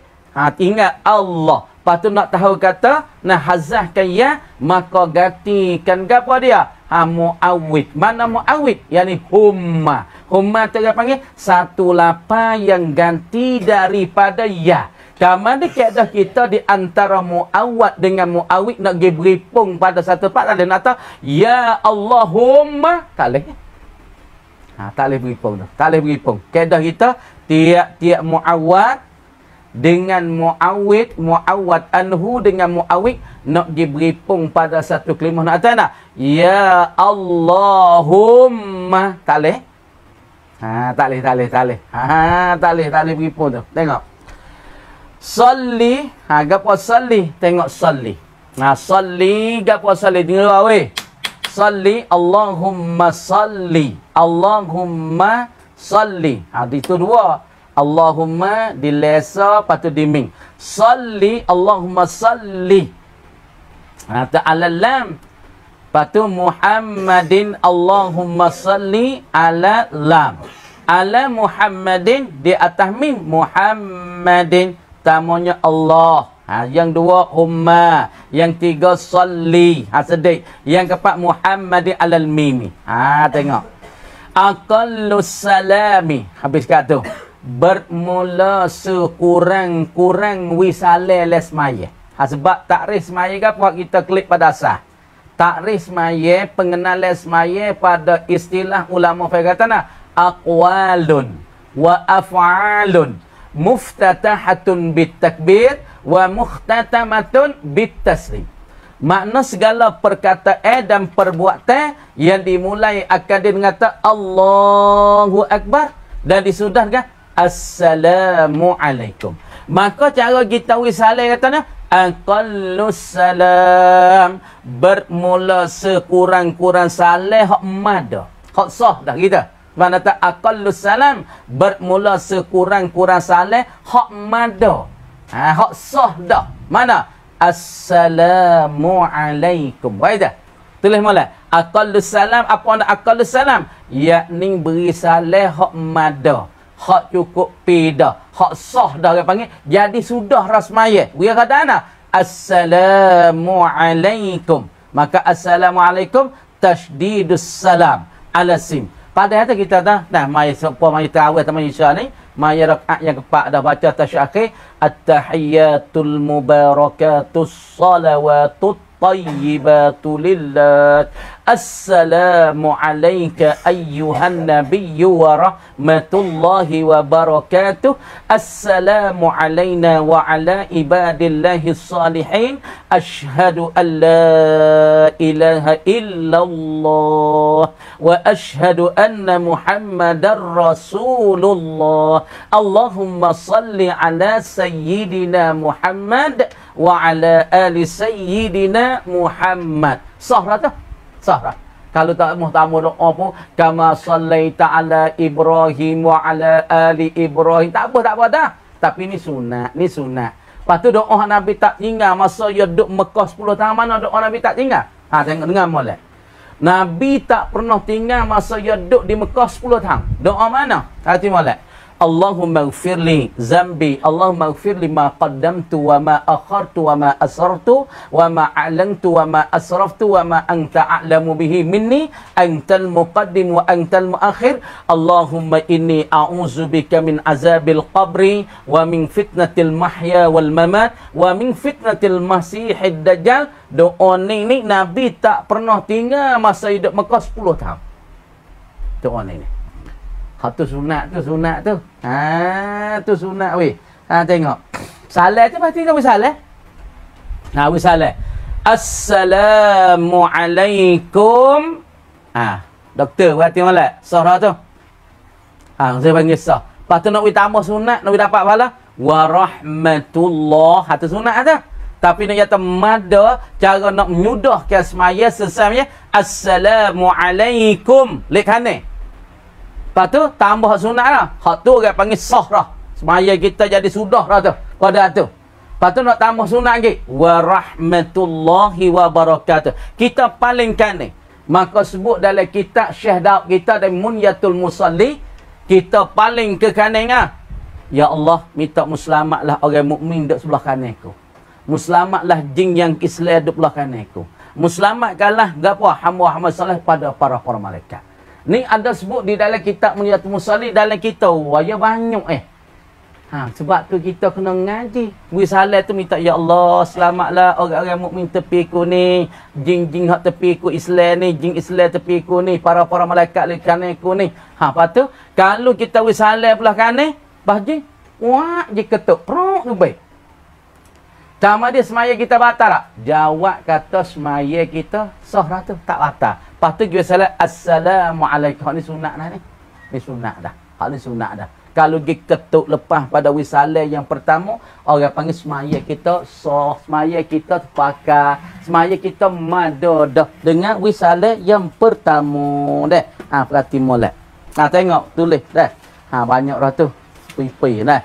Ingat Allah. Lepas tu nak tahu kata, nak hazahkan ya, maka gantikan ke apa dia? Mu'awid. Mana mu'awid? Yani humma. Humma tu dia panggil satu lapar yang ganti daripada ya. Karena keadaan kita di antara mu'awad dengan mu'awid nak beripung pada satu part ada nak tahu, ya Allahumma. Tak boleh. Tak boleh beripung dah. Tak boleh beripung. Kedah kita, tiap-tiap mu'awad dengan mu'awid, mu'awad anhu dengan mu'awid, nak diberipung pada satu kelimah. Nak tahu tak? Ya Allahumma. Tak boleh? Tak boleh, tak boleh, tak boleh. Tak boleh, tak boleh beripung tu. Tengok. Salli. Gapa salli? Tengok salli. Salli, gapa salli? Dengar awal. Salli, Allahumma salli. Allahumma salli. Itu dua. Allahumma dilesa, patu diming. Salli, Allahumma salli. Ta'ala lam. Patu Muhammadin, Allahumma salli ala lam. Ala Muhammadin, di atas mim. Muhammadin, tamunya Allah. Yang dua, humma. Yang tiga, salli. Sedih. Yang keempat, Muhammadin alal mimi. Tengok. Aqallus salami. Habis kat tu. Bermula sekurang-kurang wisale les maya. Sebab takrif maya ke apa kita klik pada asah. Takrif maya, pengenal les maya pada istilah ulama fiqh tanah. Aqwalun wa af'alun muftatahatun bitakbir wa mukhtatamatun bitaslim. Makna segala perkataan dan perbuatan yang dimulai akan dia mengata Allahu Akbar dan disudahkan Assalamualaikum. Maka cara kita wisalai katanya Aqallus salam, bermula sekurang-kurang salih hak mada. Hak sah dah kita. Mana tak Aqallus salam, bermula sekurang-kurang salih hak mada. Hak sah dah. Mana? Assalamualaikum. Baik dah. Tulis mula. Aqallus salam. Apa nak aqallus salam? Yakni beri salam hak madah. Hak cukup pida. Hak sah dah orang panggil. Jadi sudah rasmaya. Dia kata anak. Assalamualaikum. Maka assalamualaikum. Tashdidus salam. Alasim. Pada hari kita dah. Nah, maya sopa, maya terawih sama insya ni. Maya raka'at yang keempat dah baca tasyakhir. At-tahiyyatul mubarakatus salawatut tayyibatu lillah. Assalamu alayka ayyuhan nabiyyu wa rahmatullahi wa barakatuh. Assalamu alayna wa ala ibadillahi salihin. Ashhadu an la ilaha illallah wa ashhadu anna muhammadar rasulullah. Allahumma salli ala sayyidina Muhammad wa ala ali sayyidina Muhammad. Sahra tu? Sahra. Kalau tak muhtamu doa pun kama sallaita ala Ibrahim wa ala ali Ibrahim. Tak apa dah. Tapi ni sunat, ni sunat. Lepas tu doa Nabi tak tinggal masa dia duduk Mekah 10 tahun mana doa Nabi tak tinggal. Ha tengok dengar molek. Nabi tak pernah tinggal masa dia duduk di Mekah 10 tahun. Doa mana? Hati molek. Allahumma ighfirli zambi, Allahumma ighfirli ma qaddamtu wa ma akhartu wa ma asartu wa ma a'lantu wa ma asraftu wa ma anta a'lamu bihi minni antal muqaddim wa antal muakhir. Allahumma inni a'udzubika min azabil qabri wa min fitnatil mahya wal mamat wa min fitnatil masihid dajjal. Doa ni Nabi tak pernah tinggal masa hidup Mekah 10 tahun. Doa ni hak tu sunat tu, sunat tu. Ha tu sunat weh. Ha tengok. Salat tu pasti kau salat. Ha weh salat. Assalamualaikum. Ha doktor berarti molek. Sah tu. Ha saya panggil sah. Lepas tu nak weh tambah sunat, nak weh dapat pahala wa rahmatullah. Ha tu sunat tu. Tapi nak kata mada cara nak menyudahkan semaya sesamanya assalamualaikum. Lekane. Lepas tu, tambah sunat lah. Hak tu orang panggil sah lah. Semaya kita jadi sudah lah tu. Kodak tu. Lepas tu nak tambah sunat lagi. Wa rahmatullahi wa barakatuh. Kita paling kanan. Maka sebut dalam kitab Syekh Daud kita dari Munyatul Musalli. Kita paling ke kanan lah. Ya Allah, minta muslimatlah orang mukmin duduk sebelah kanan aku. Muslimatlah jin yang Islam duduk sebelah kanan aku. Muslimatkanlah gapwa hamba-hamba salih pada para malaikat. Ni ada sebut di dalam kitab Munyatul Musalli dalam kita. Waya banyak Ha sebab tu kita kena ngaji. Bui salat tu minta ya Allah selamatlah orang-orang mukmin tepi ku ni, jin-jin hak tepi ku Islam ni, jin Islam tepi ku ni, para-para malaikat lekane ku ni. Ha patu kalau kita bui salat belah kanan, bahji wak je ketuk prok tu baik. Sama dia semaya kita batal tak? Jawab kata semaya kita sah tu tak batal. Lepas tu dia salat assalamualaikum. Hak ni sunat dah ni. Ni sunat dah. Hak ni sunat dah. Kalau dia ketuk lepas pada wisalah yang pertama, orang panggil semaya kita sah, semaya kita terpakai, semaya kita mada dah dengan wisalah yang pertama dah. Ha perhati molek. Ha tengok tulis dah. Ha banyak dah tu. Pipi dah.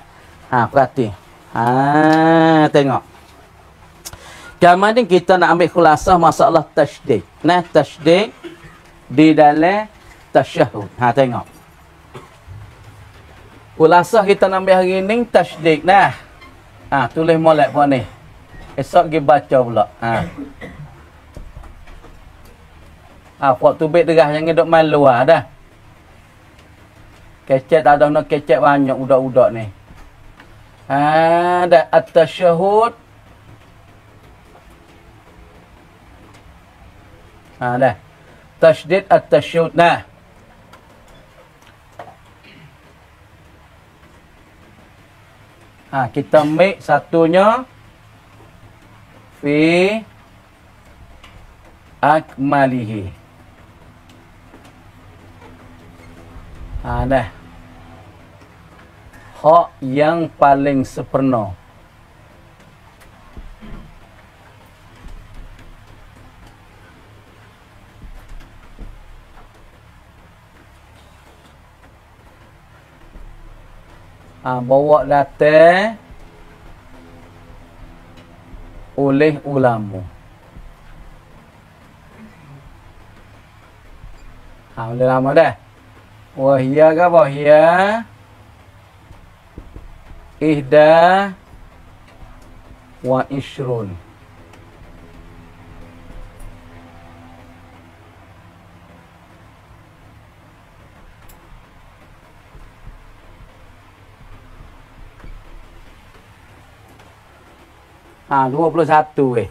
Ha perhati. Ha tengok. Kemudian kita nak ambil khulasah masalah tasydid. Nah tasydid di dalam tasyahud. Ha tengok. Khulasah kita nak ambil hari ni tasydid nah. Ha tulis molek pun ni. Esok kita baca pula. Ha. Ah waktu baik derah yang dok malu ah dah. Kecek tak ada nak kecek banyak udak-udak ni. Ha dah at-tasyahud. Ha dah. Tasydid at-tasyahud. Nah. Ha kita ambil satunya fi akmalihi. Ha dah. Hak yang paling sempurna. Ha, bawa datang oleh ulama. Ha, oleh ulama dah. Wahia ke wahia ihda wa ishrun. Ha 21 weh.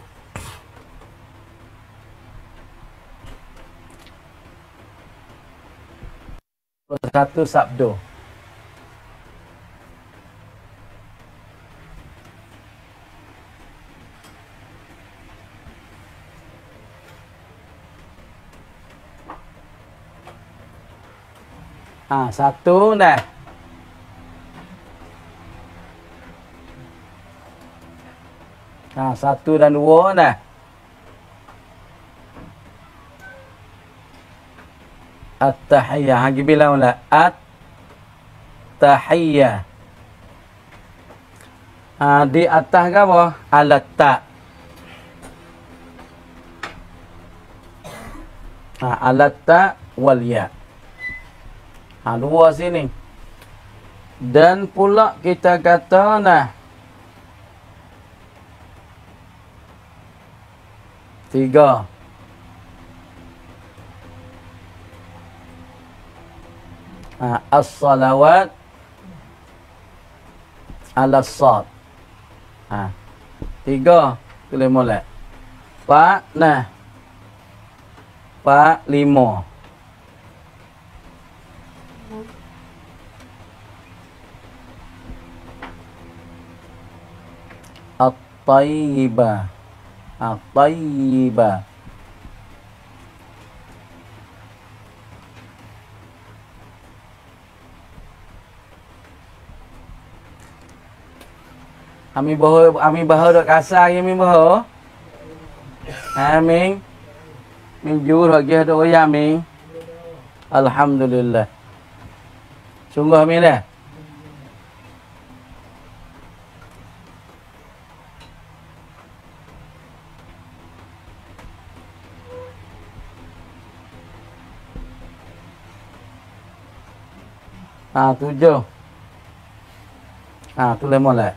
Satu sabdo. Ha satu dah. Ha, satu dan dua dah. At-tahiyyah. Hagi bilang lah. At-tahiyyah. Ha, di atas ke apa? Alat tak. Alat tak wal ya. Dua sini. Dan pula kita kata nah. Tiga. As-salawat al-sad. Tiga boleh mula. Pak nah. Pak lima. At-tayyibah. At-tayyibah. Amin bahau dok kasar ya amin bahau. Amin. Min jur lagi ada ya amin. Alhamdulillah. Sungguh amin dah. Tujuh. Tu lemon lah.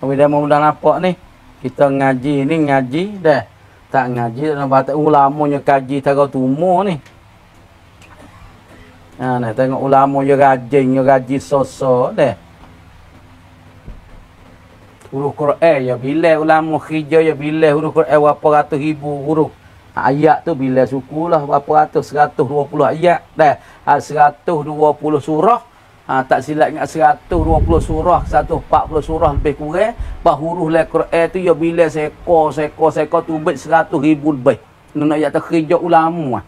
Apabila mau dah nampak ni, kita ngaji ni ngaji dah. Tak ngaji dalam bahasa ulamanya kaji tahu tumor ni. Nah tengok ulama yo rajin yo gaji sosok dah. Huruf Quran ya bila ulama hijau ya bila huruf Quran berapa ratus ribu huruf. Ayat tu bila sukulah berapa ratus 120 ayat dah. 120 surah. Tak silap ingat 120 surah, 140 surah lebih kurang. Bah huruf Al-Quran tu ya bila seko tubik 100,000 lebih. Nak ya takhrij ulama.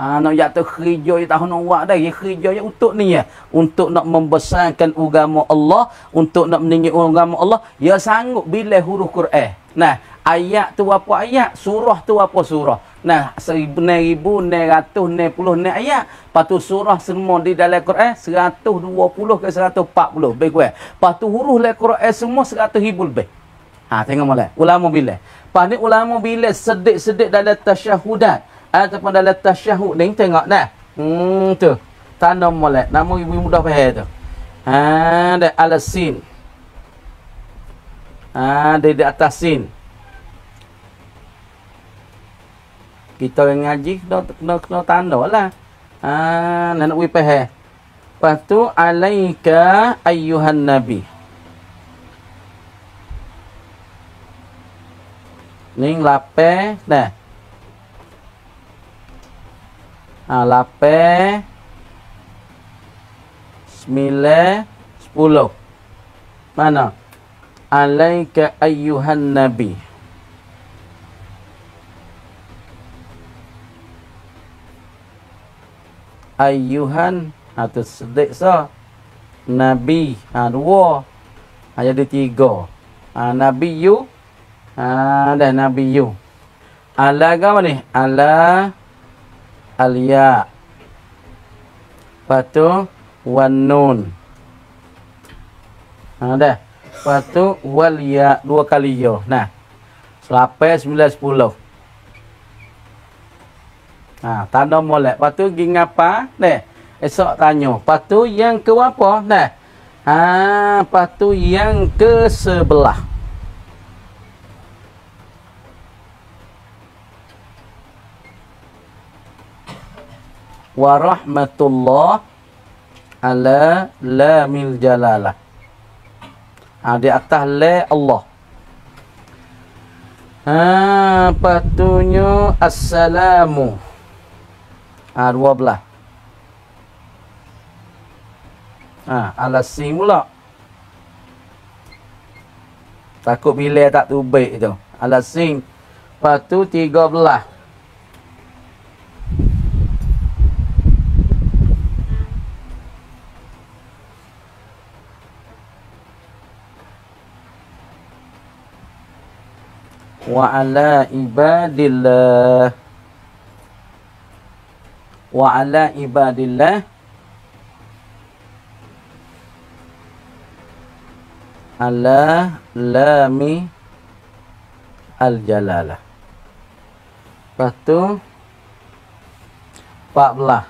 Nak ya takhrij ya tahun awak dah, ya kerja ya untuk ni ya. Untuk nak membesarkan agama Allah, untuk nak meninggikan agama Allah, ya sanggup bila huruf Quran. Nah, ayat tu apa ayat, surah tu apa surah. Nah, 1,990 ayat. Patu surah semua di dalam Quran 120 ke 140 lebih kurang. Patu huruf dalam Quran semua 100,000 lebih. Tengok molek. Ulama bila. Pandai ulama bila sedik-sedik dalam tasyahudat ataupun dalam tasyahud ni tengok dah. Tu. Tanam molek. Nama ibu mudah faham tu. Dah alasin. Di atas sin. Kita ngaji kena tanda lah. Nak wipah. Lepas tu alaika ayyuhan nabi. Ning lape dah. Lape 9, 10. Mana? Alaika ayyuhan nabi. Ayyuhan atau sedik sah nabi dua jadi tiga nabi you dah nabi you ala ke mana ala alia patu wan nun dah patu wal ya dua kali yo nah selapai 9, 10 tanda molek. Lepas tu pergi ngapa? Nah, esok tanya. Lepas tu yang ke apa? Nah. Lepas tu yang ke sebelah. Warahmatullah ala lamil jalalah. Di atas la Allah. Patunya assalamu. 12. Alasin pula. Takut bila tak tubik tu. Alasin. Lepas tu 13. Wa ala ibadillah. Wa ala ibadillah ala lami al-jalalah. Lepas tu pak belah.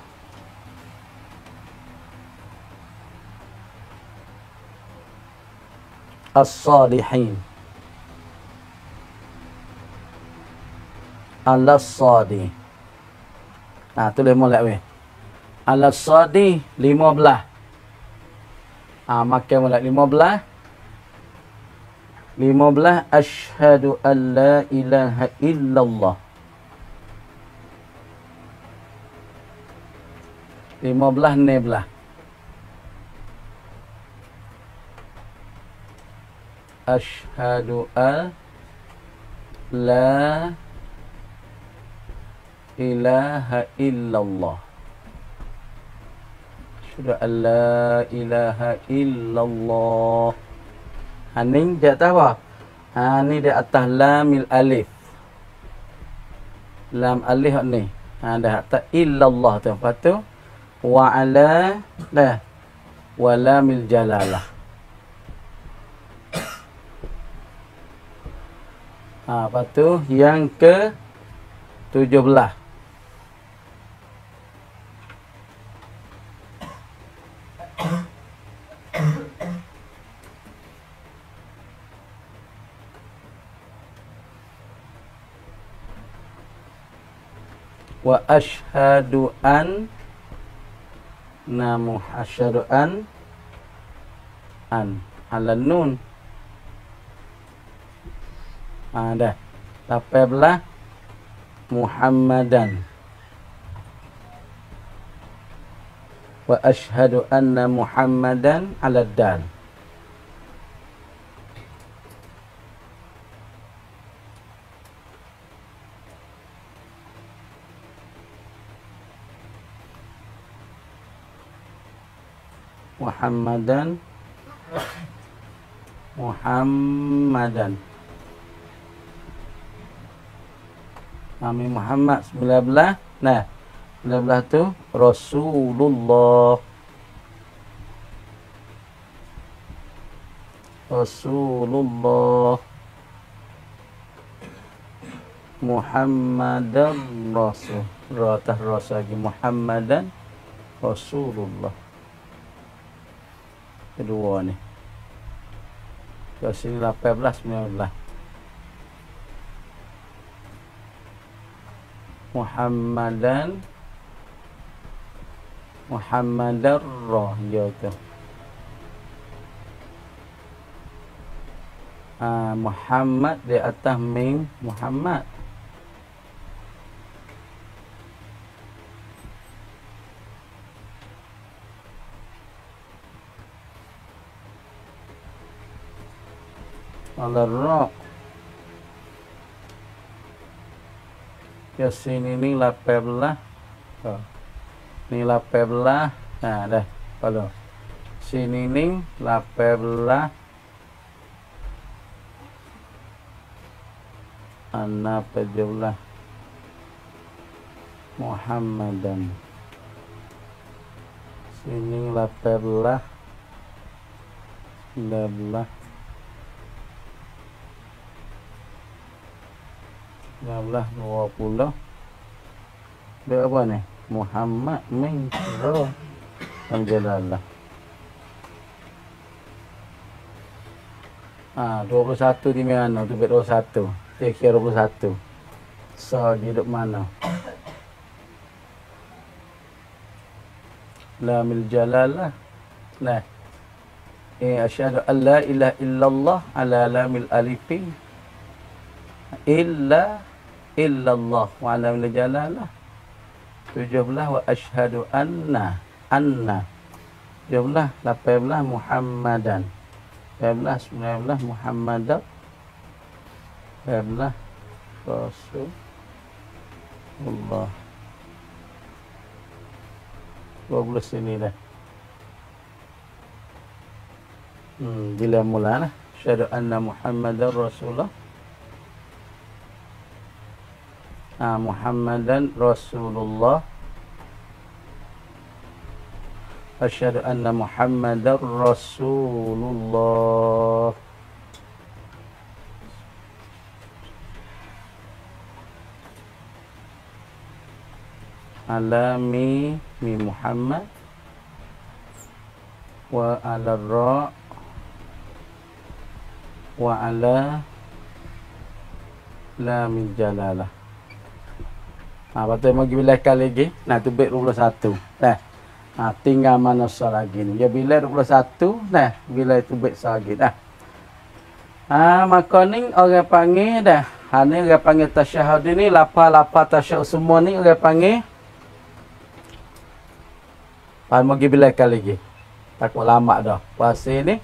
As-salihin, al-sadi. Nah, tulis molek weh. Al-sadi 15. Ah, makan molek 15. 15 asyhadu an la ilaha illallah. 15 neblah. Asyhadu an la ilaha illallah. Asyhadu an la ilaha illallah. Haning dia atas apa? Ha, ni dia atas lamil alif. Lam alif ni. Ha, dah atas illallah tu. Lepas tu wa ala dah wa lamil jalalah. Ha, lepas tu yang ke 17. Wa asyhadu an namu asyhadu an ala nun ada 18 Muhammadan. Wa asyhadu anna Muhammadan ala dal. Muhammadan Nabi Muhammad 19. Nah, 19 tu Rasulullah Muhammadan Rasul. Ratah Rasul lagi Muhammadan Rasulullah. Kedua ni. Dari sini 18, 19. Muhammadan Rasul. Ah, Muhammad di atas mim Muhammad. Al-Ra. Ke sini ni 18. Ha. Ni 18. Nah, dah. Kalau sini ni 18. Anak 17. Muhammadan. Sini 18. 19. 19, 20. Dia apa ni? Muhammad min Ra Al-Jalalah. Ah, 21 di mana tu? 21. Dia kira 21. So, dia duduk mana? Lamil Jalalah. Nah. Asyhadu an la ilaha illallah ala lamil alifi. Illallah wa ala jalalah. 17 wa asyhadu anna 17, 18 Muhammadan. 19 Muhammadan. 19 Rasulullah. 20 sini dah. Bila mulalah asyhadu anna Muhammadan Rasulullah. Ah, Muhammadan Rasulullah. أشهد أن محمدا رسول الله. Alami mi Muhammad wa ala ra wa ala lamin jalalah. Ha, patut mau bila kali lagi. Nah tu bait 21. Nah. Ha, tinggal mana sah lagi ni. Ya bila 21, nah bila itu bait sah lagi dah. Ha, maka ni orang panggil dah. Ha ni orang panggil tasyahud ni, lapa-lapa tasyahud semua ni orang panggil. Pan mau pergi belakang lagi. Takut lama dah. Pasal ni.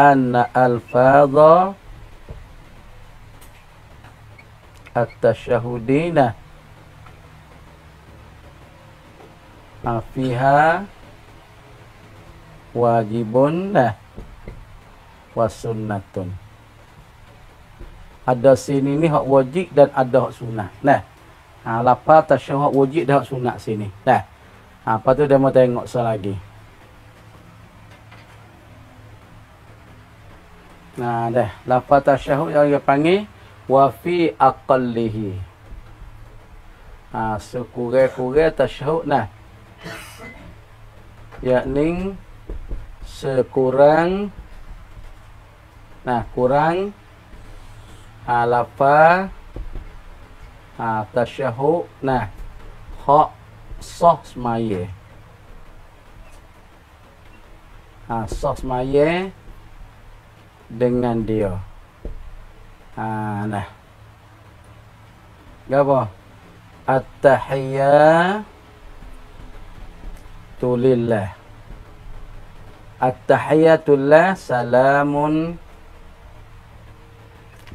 Anna al-fadha at-tashahudina afiha wajibun wasunnatun. Ada sini ni hak wajib dan ada hak sunnah. Nah. Ha lapa tasyahud wajib dan hak sunnah sini. Nah. Ha, lepas tu dia mau tengok soal lagi. Nah dah. Lafaz tasyahud yang dia panggil wa fi aqallihi. Ha, sekurang-kurang tasyahud nah. Yakni sekurang nah kurang ha lafaz ha tasyahud nah hak sah semaya. Ha, sah semaya dengan dia. Ha, nah. Gapo? At-tahiyatu lillah. At-tahiyatu lillah salamun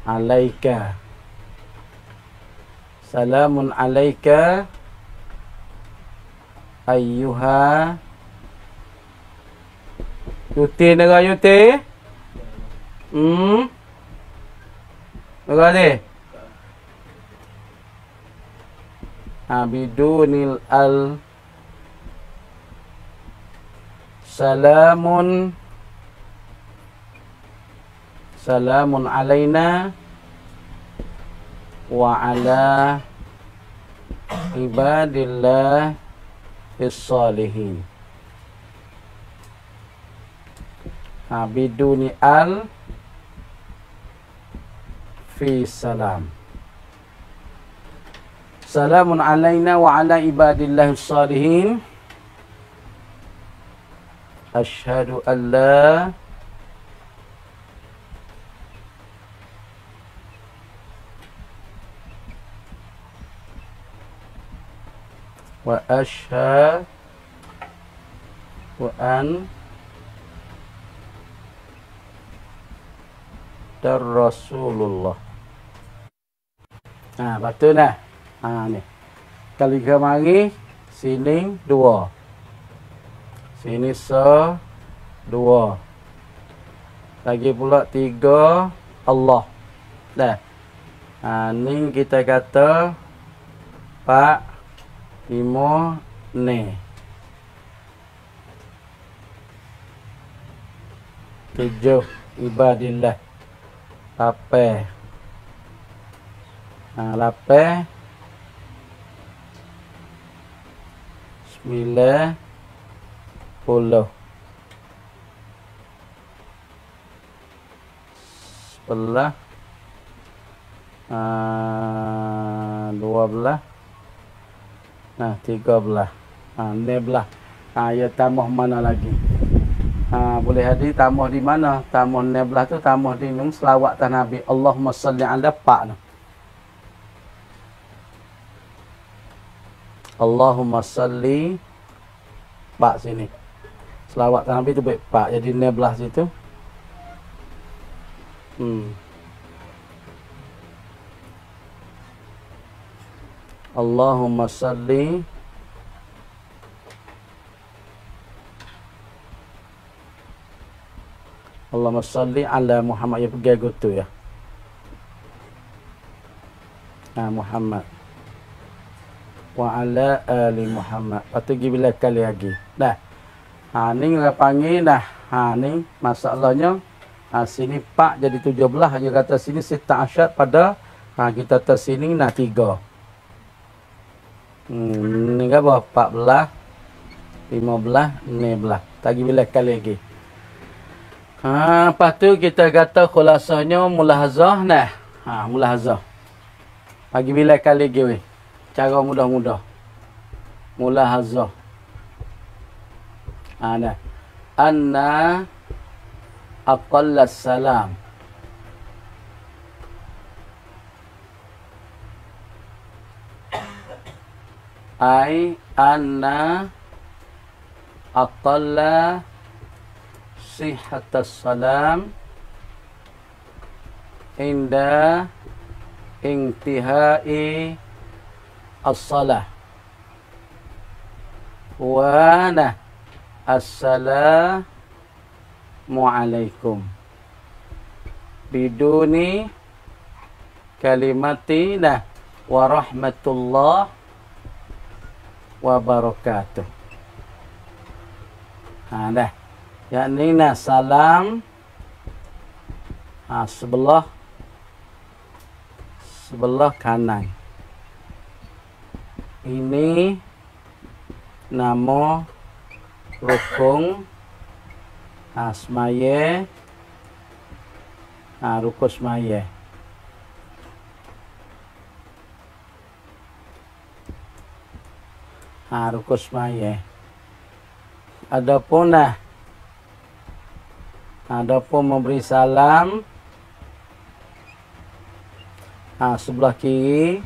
alaika. Salamun alaika ayyuha Yuti negara Yuti. Negara ni. Abidunil al salamun salamun alaina wa ala ibadillah Bissalihin. Ha, biduni al fi salam. Salamun alaina wa ala ibadillahi salihin. Ashhadu an la wa ashhadu anna Rasulullah. Ha, betul dah. Ha ni. Kali kemari sini 2. Sini sa 2. Lagi pula 3 Allah. Dah. Ha ni kita kata pak 5 ni 7 ibadillah 8 ha 8 9 10 11 12 nah 13 ha 14 ha ya tambah mana lagi ha boleh hadir tambah di mana tambah 14 tu tambah di nung selawat tan Nabi Allahumma salli ala pak nah. Allahumma salli pak sini selawat tan Nabi tu baik pak jadi 14 situ Allahumma salli Allahumma salli ala Muhammad ya pergi gitu ya. Nah Muhammad. wa ala ali Muhammad. Atau gila kali lagi. Dah. Ha ning lapangi dah. Ha ning masalahnya sini pak jadi 17 aja kata sini 16 pada kita atas sini nah 3. Ni ke apa? 14 15 16. Tak gila kali lagi. Ha patu kita kata khulasanya mulahazah nah. Ha mulahazah. Pagi bila kali lagi weh. Cara mudah-mudah. Mulahazah. Ha nah. Anna aqallas salam. Ai anna aqalla sihhatas salam inda intihai as-salah wa ana assalamu alaikum biduni kalimatina wa rahmatullah wa barakatuh. Ha dah. Yakni nah salam sebelah kanan. Ini nama rukun asmaye. Nah, rukun asmaye. Nah, rukun asmaye. Adapun nah memberi salam sebelah kiri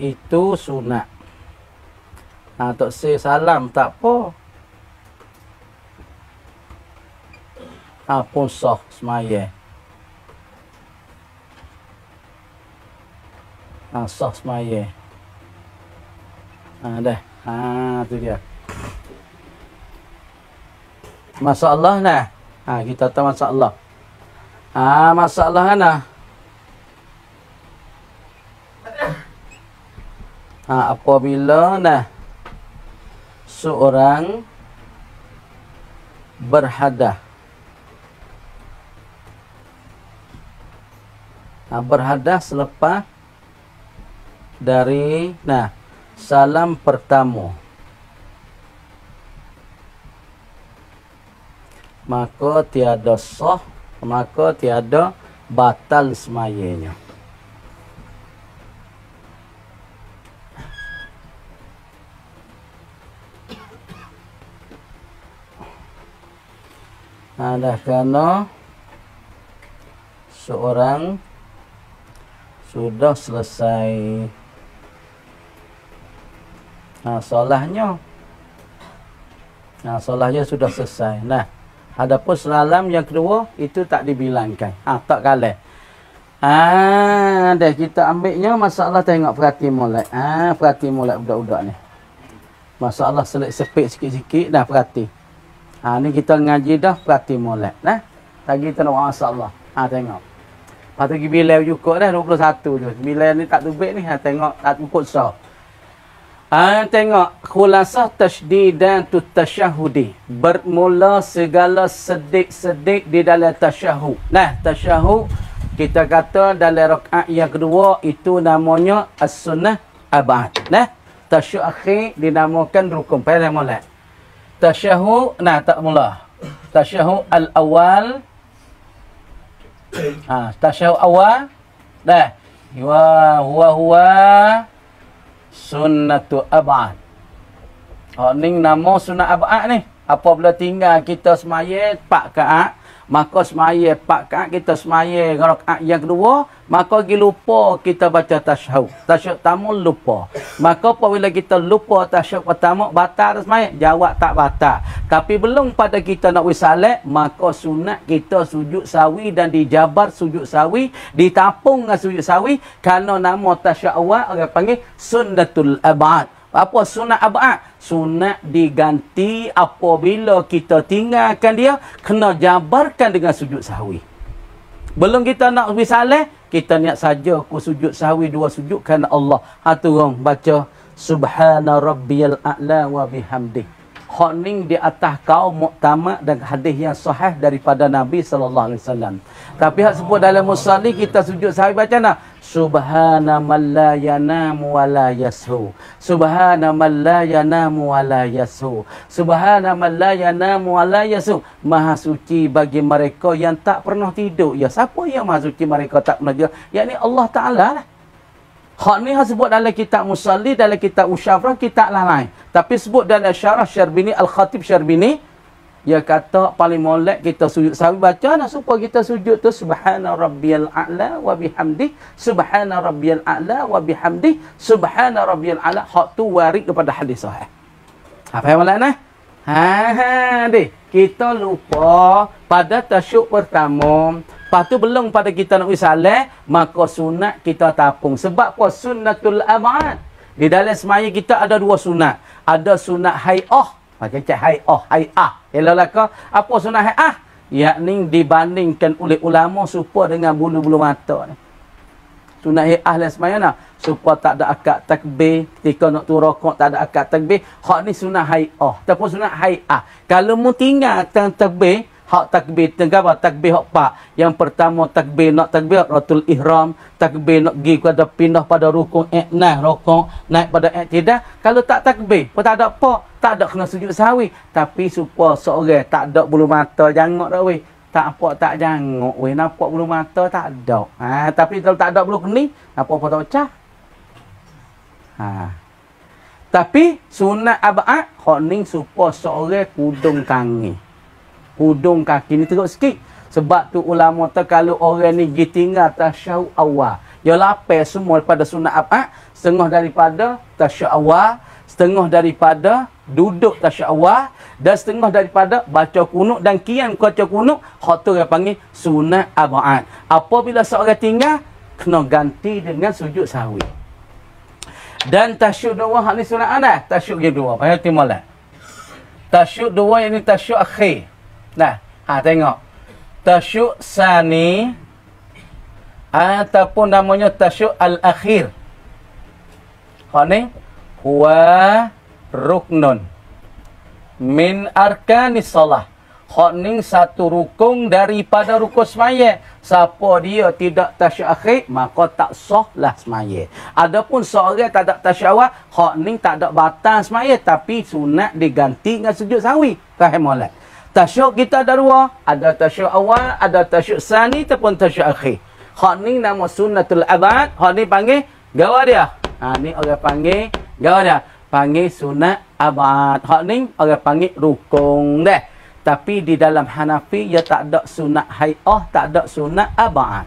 itu sunat. Tok say salam tak apa. Pun sah semaya. Sah semaya. Dah. Tu dia. Masalah nah. Kita tahu masalah. Masalah nah. Apabila nah seorang berhadah. Berhadah selepas dari nah salam pertama. Maka tiada sah, maka tiada batal semayanya. Dah kerana seorang sudah selesai solahnya. Solahnya sudah selesai. Nah, adapun salam yang kedua itu tak dibilangkan. Tak kalah. Dah kita ambilnya masalah tengok perhati molek. Perhati molek budak-budak ni. Masalah selek sepik sikit-sikit dah perhati. Ni kita ngaji dah perhati molek nah. Tadi kita nak masalah. Tengok. Lepas tu bila cukup dah 21 tu. Bila ni tak tubik ni tengok tak cukup sah. Tengok khulasah tasydidatu tasyahudi. Bermula segala sedik-sedik di dalam tasyahud. Nah, tasyahud kita kata dalam rakaat yang kedua itu namanya as-sunnah ab'ad. Nah, tasyahud akhir dinamakan rukun perhati molek. Tasyahud nah tak mula. Tasyahud al-awal. Tasyahud awal. Dah. Huwa sunnatu ab'ad. Ning nama sunnah ab'ad ni. Apabila tinggal kita semaya 4 rakaat, maka semaya 4 rakaat kita semaya rakaat yang kedua, maka kita lupa kita baca tasyahud. Tasyahud pertama lupa. Maka apabila kita lupa tasyahud pertama batal semaya, jawab tak batal. Tapi belum pada kita nak wisalat, maka sunat kita sujud sawi dan dijabar sujud sawi, ditapung dengan sujud sawi kerana nama tasyahud awal orang panggil sunnatul ab'ad. Apa sunat ab'ad? Sunat diganti apabila kita tinggalkan dia kena jabarkan dengan sujud sahwi. Belum kita nak wisalat Kita niat saja ku sujud sahwi dua sujud kerana Allah. Hatu orang baca Subhana rabbiyal a'la wa bihamdih. Hak ning di atas kau muktamad dan hadis yang sahih daripada Nabi sallallahu alaihi wasallam. Tapi hak sebut dalam musalli kita sujud sahwi baca nah Subhana man la yanamu wa la yashu. Subhana man la yanamu wa la yashu. Subhana man la yanamu wa la yashu. Maha suci bagi mereka yang tak pernah tidur. Ya siapa yang maha suci mereka tak pernah tidur? Yakni Allah Taala lah. Hak ni sebut dalam kitab Musalli, dalam kitab Usyafrah, kitab lain. Tapi sebut dalam syarah Syarbini, Al-Khatib Syarbini, dia kata paling molek kita sujud sahwi baca nak supaya kita sujud tu Subhana rabbiyal a'la wa bihamdih, Subhana rabbiyal a'la wa bihamdih, Subhana rabbiyal a'la. Hak tu waris kepada hadis sahih. Ha, faham maknanya? Kita lupa pada tasyuk pertama. Lepas tu belum pada kita nak usalah, maka sunat kita tapung. Sebab apa? Sunnatul am'ad. Di dalam semaya kita ada dua sunat. Ada sunat hai'ah. Pakai cek hai'ah, hai'ah. Elolaka, apa sunat hai'ah? Yakni dibandingkan oleh ulama supaya dengan bulu-bulu mata ni. Sunat hai'ah dalam semaya nak. Supaya tak ada akad takbir. Ketika nak tu rokok tak ada akad takbir. Hak ni sunat hai'ah. Ataupun sunat hai'ah. Kalau mu tinggal takbir, hak takbir tengah takbir hak pak. Yang pertama takbir nak takbir ratul ihram, takbir nak gi kepada pindah pada rukun i'nah, rukun naik pada i'tidah. Kalau tak takbir, pun tak ada apa, tak ada kena sujud sahwi. Tapi supaya seorang tak ada bulu mata jangok dah weh. Tak apa tak jangok weh, nampak bulu mata tak ada. Ha, tapi kalau tak ada bulu kening, apa-apa tak pecah. Ha. Tapi sunat ab'ad hak ning supaya seorang kudung tangi. Hudung kaki ni teruk sikit. Sebab tu ulama tu kalau orang ni pergi tinggal tasyahud awal, dia lapar semua daripada sunat ab'ad, setengah daripada tasyahud awal, setengah daripada duduk tasyahud awal, dan setengah daripada baca kunut dan kiam baca kunut. Hak tu orang panggil sunat ab'ad. Apabila seorang tinggal, kena ganti dengan sujud sahwi. Dan tasyahud dua hak ni sunat anak. Tasyahud dua, payah timalah. Tasyahud dua yang ni tasyahud akhir. Nah, ha, tengok tasyuk sani ataupun namanya tasyuk al-akhir. Hak ni huwa ruknun min arkanis salah. Hak ni satu rukun daripada rukun semaya. Siapa dia tidak tasyuk akhir, maka tak sah lah semaya. Adapun seorang tak ada tasyuk awal, hak ni tak ada batal semaya, tapi sunat diganti dengan sujud sahwi. Faham tak? Tasyuk kita ada dua. Ada tasyuk awal, ada tasyuk sani, ataupun tasyuk akhir. Hak ni nama sunnatul abad. Hak ni panggil gawa dia. Ha, ni orang panggil gawa dia. Panggil sunat abad. Hak ni orang panggil rukun deh. Tapi di dalam Hanafi, dia tak ada sunat hai'ah, tak ada sunat abad.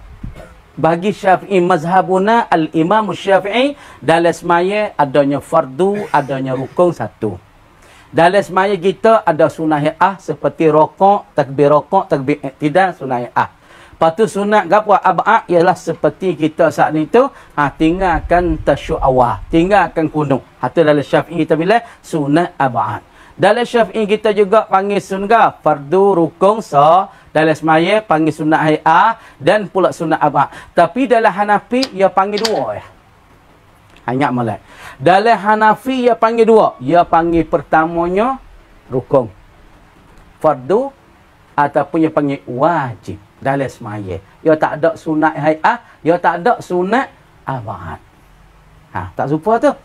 Bagi Syafi'i mazhabuna, al-imam Syafi'i, dalam semaya adanya fardu, adanya rukun satu. Dalam semaya kita ada sunah hai'ah seperti rokok, takbir i'tidah, sunah hai'ah. Lepas tu sunat apa? Ab'ad ialah seperti kita saat ni tu, ha, tinggalkan tasyuk awal, tinggalkan kunut. Itu dalam Syafi'i kita bilang sunat ab'ad. Dalam Syafi'i kita juga panggil sunat fardu, rukun, sah. Dalam semaya panggil sunat hai'ah dan pula sunat ab'ad. Tapi dalam Hanafi dia panggil dua ya. Ingat malah. Dalam Hanafi, ia panggil dua. Ia panggil pertamanya rukun, fardu, ataupun ia panggil wajib. Dalam semaya, ia tak ada sunat hai'ah, ia tak ada sunat abad. Ha, tak serupa tu.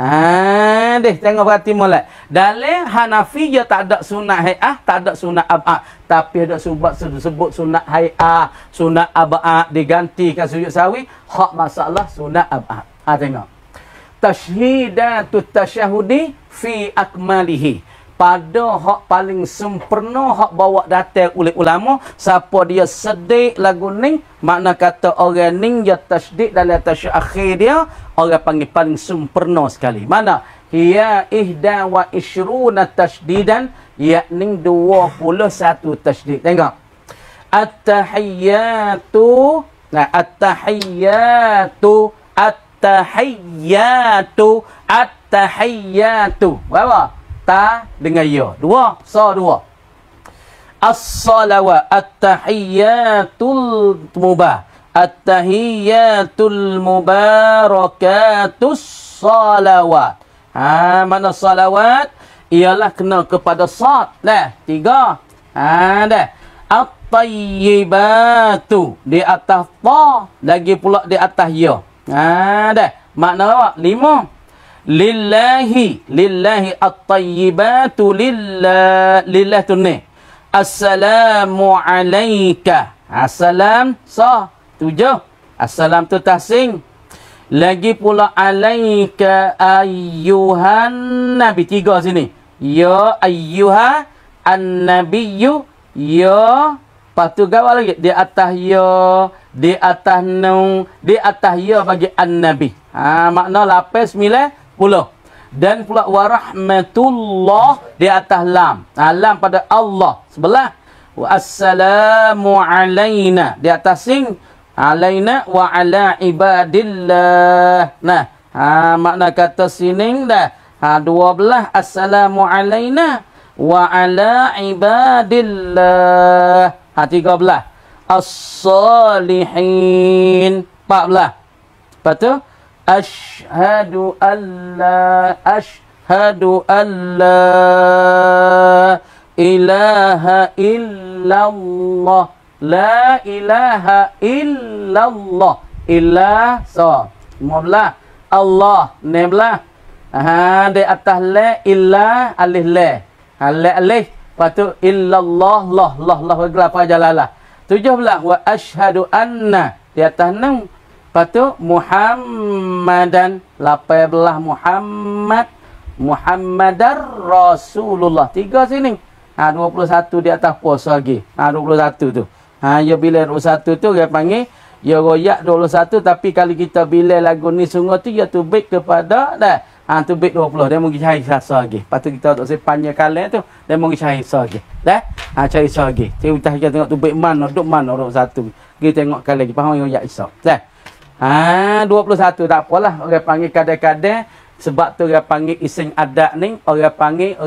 Ha, deh, tengok perhati malah. Dalam Hanafi, ia tak ada sunat hai'ah, tak ada sunat abad. Tapi ada sebut sunat hai'ah, sunat abad digantikan sujud sahwi. Hak masalah sunat abad. Ha, tengok. Tashhidatu tasyahudi fi akmalihi. Pada hak paling sempurna hak bawa datang oleh ulama, siapa dia sedik lagu ni, makna kata orang ni dia tasydid dalam tasyahud akhir dia, orang panggil paling sempurna sekali. Mana? Hiya ihda wa ishruna tashdidan, yakni 21 tasydid. Tengok. At-tahiyyatu, nah at-tahiyyatu At-tahiyyatu At-tahiyyatu. Berapa? Ta dengan ya. Dua. So dua. As-salawat. At-tahiyyatul mubah. At-tahiyyatul mubarakatus salawat. Mana salawat? Ialah kena kepada sad dah. Tiga. Dah. At-tayyibatu di atas ta, lagi pula di atas ya. Dah. Makna awak lima. Lillahi, lillahi at-tayyibatu lillah, lillah tu ni. Assalamu alayka. Assalam sah. Tujuh. Assalam tu tasing. Lagi pula alaika ayyuhan nabi. Tiga sini. Ya ayyuha an-nabiyyu. Ya. Lepas tu gawal lagi. Di atas ya. Di atas nung. Di atas ya bagi an-nabi. Makna lapis 90. Dan pula warahmatullah. Di atas lam. Lam pada Allah. Sebelah. Wassalamu alayna. Di atas sing. Alaina wa ala ibadillah. Nah, makna kata sining dah. 12. Assalamu alaina wa ala ibadillah. 13. As-salihin. 14. Lepas tu asyhadu alla ilaha illallah. La ilaha illallah. Ilah so 15. Allah 16. Di atas la ilah alih la. Alih alih. Patu illallah lah lah lah berapa jalalah. 17. Wa asyhadu anna di atas 6. Patu Muhammadan 18. Muhammad Muhammadar Rasulullah. 3 sini. 21 di atas puasa lagi. 21 tu. Ya bila 21 tu dia panggil ya royak 21, tapi kalau kita bila lagu ni sungguh tu ya tubik kepada dah. Tubik 20 dia mungkin cari rasa lagi. Lepas tu kita tak sepanjang kali tu dia mungkin cari rasa lagi. Dah? Cari rasa lagi. Kita tengok tubik mana, duk mana 21. Kita tengok kali lagi faham royak isap. Dah. 21 tak apalah orang panggil kadang-kadang. Sebab tu orang panggil iseng adat ni, orang panggil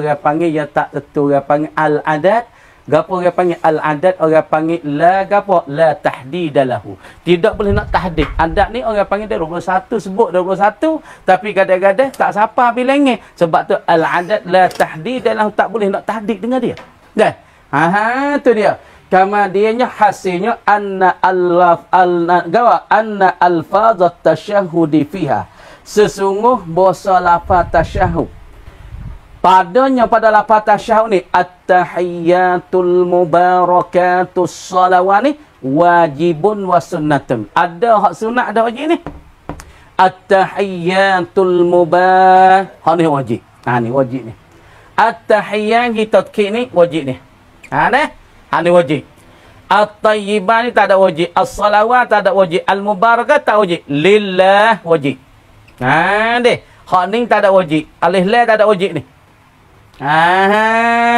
yang tak tentu, orang panggil al-adat. Gapo orang panggil al-adat, orang panggil la gapo, la tahdidalahu. Tidak boleh nak tahdid. Adat ni orang panggil dia 21, sebut 21, tapi kadang-kadang tak siapa bilangnya. Sebab tu al-adat la tahdidalahu, tak boleh nak tahdid dengan dia. Kan? Tu dia. Kama dianya hasilnya anna al-laf al-gawa anna al-faz at-tashahhudi fiha. Sesungguh bahasa lafaz tasyahud padanya pada lafaz tasyahud ni at-tahiyyatul mubarakatus salawat ni wajibun wa sunnatun. Ada hak sunat ada wajib ni. At-tahiyyatul mubarak ni wajib. Ni wajib ni. At-tahiyyah kita tek ni wajib ni. Dah. Ni wajib. At-tayyibah ni tak ada wajib. As-salawat tak ada wajib. Al-mubarakah tak wajib. Lillah wajib. Deh. Hak ni tak ada wajib. Alif la tak ada wajib ni.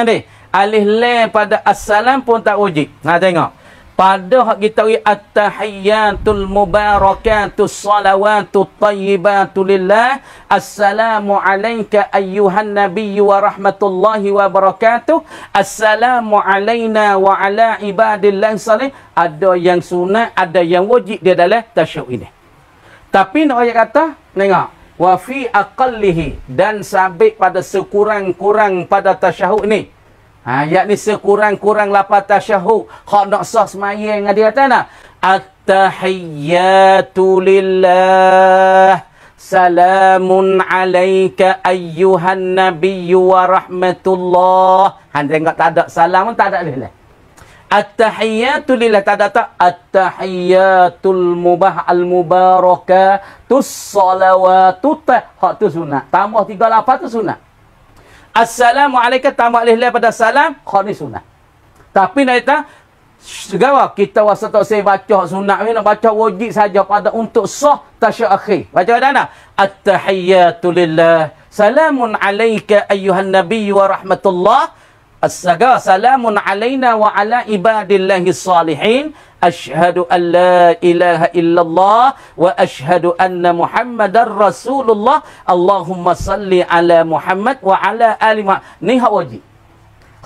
Deh. Alif la pada assalam pun tak wajib. Tengok. Pada hak kita ri at-tahiyyatul mubarakatus salawatut thayyibatu lillah. Assalamu alayka ayyuhan nabiyyu wa rahmatullahi wa barakatuh. Assalamu alayna wa ala ibadillah salih. Ada yang sunat, ada yang wajib dia dalam tasyahud ini. Tapi nak ayat kata, tengok. Wa fi aqallihi. Dan sabit pada sekurang-kurang pada tasyahud ni. Ayat ni sekurang-kurang lapan tasyahud. Hak nak sah semaya yang dia kata nak. At-tahiyyatu lillah. Salamun alaika ayyuhan nabiyyu wa rahmatullah. Tengok tak ada salam pun tak ada lillah. At-tahiyyatu lillah tak ada. At-tahiyyatul mubah al-mubarakatus salawatut. Hak tu sunat. Tambah 38 tu sunat. Assalamualaikum tambah lillah pada salam. Hak ni sunat. Tapi nak kata segala kita wasa tak saya baca sunat ni, nak baca wajib saja pada untuk sah tasyahud akhir. Baca dah. At-tahiyyatu lillah. Salamun alaika ayyuhan nabiyyu wa rahmatullah. Assalamu salamun alaina wa ala ibadillahi salihin. Asyhadu an la ilaha illallah wa asyhadu anna Muhammadar Rasulullah. Allahumma salli ala Muhammad wa ala ali Muhammad. Ni hak wajib.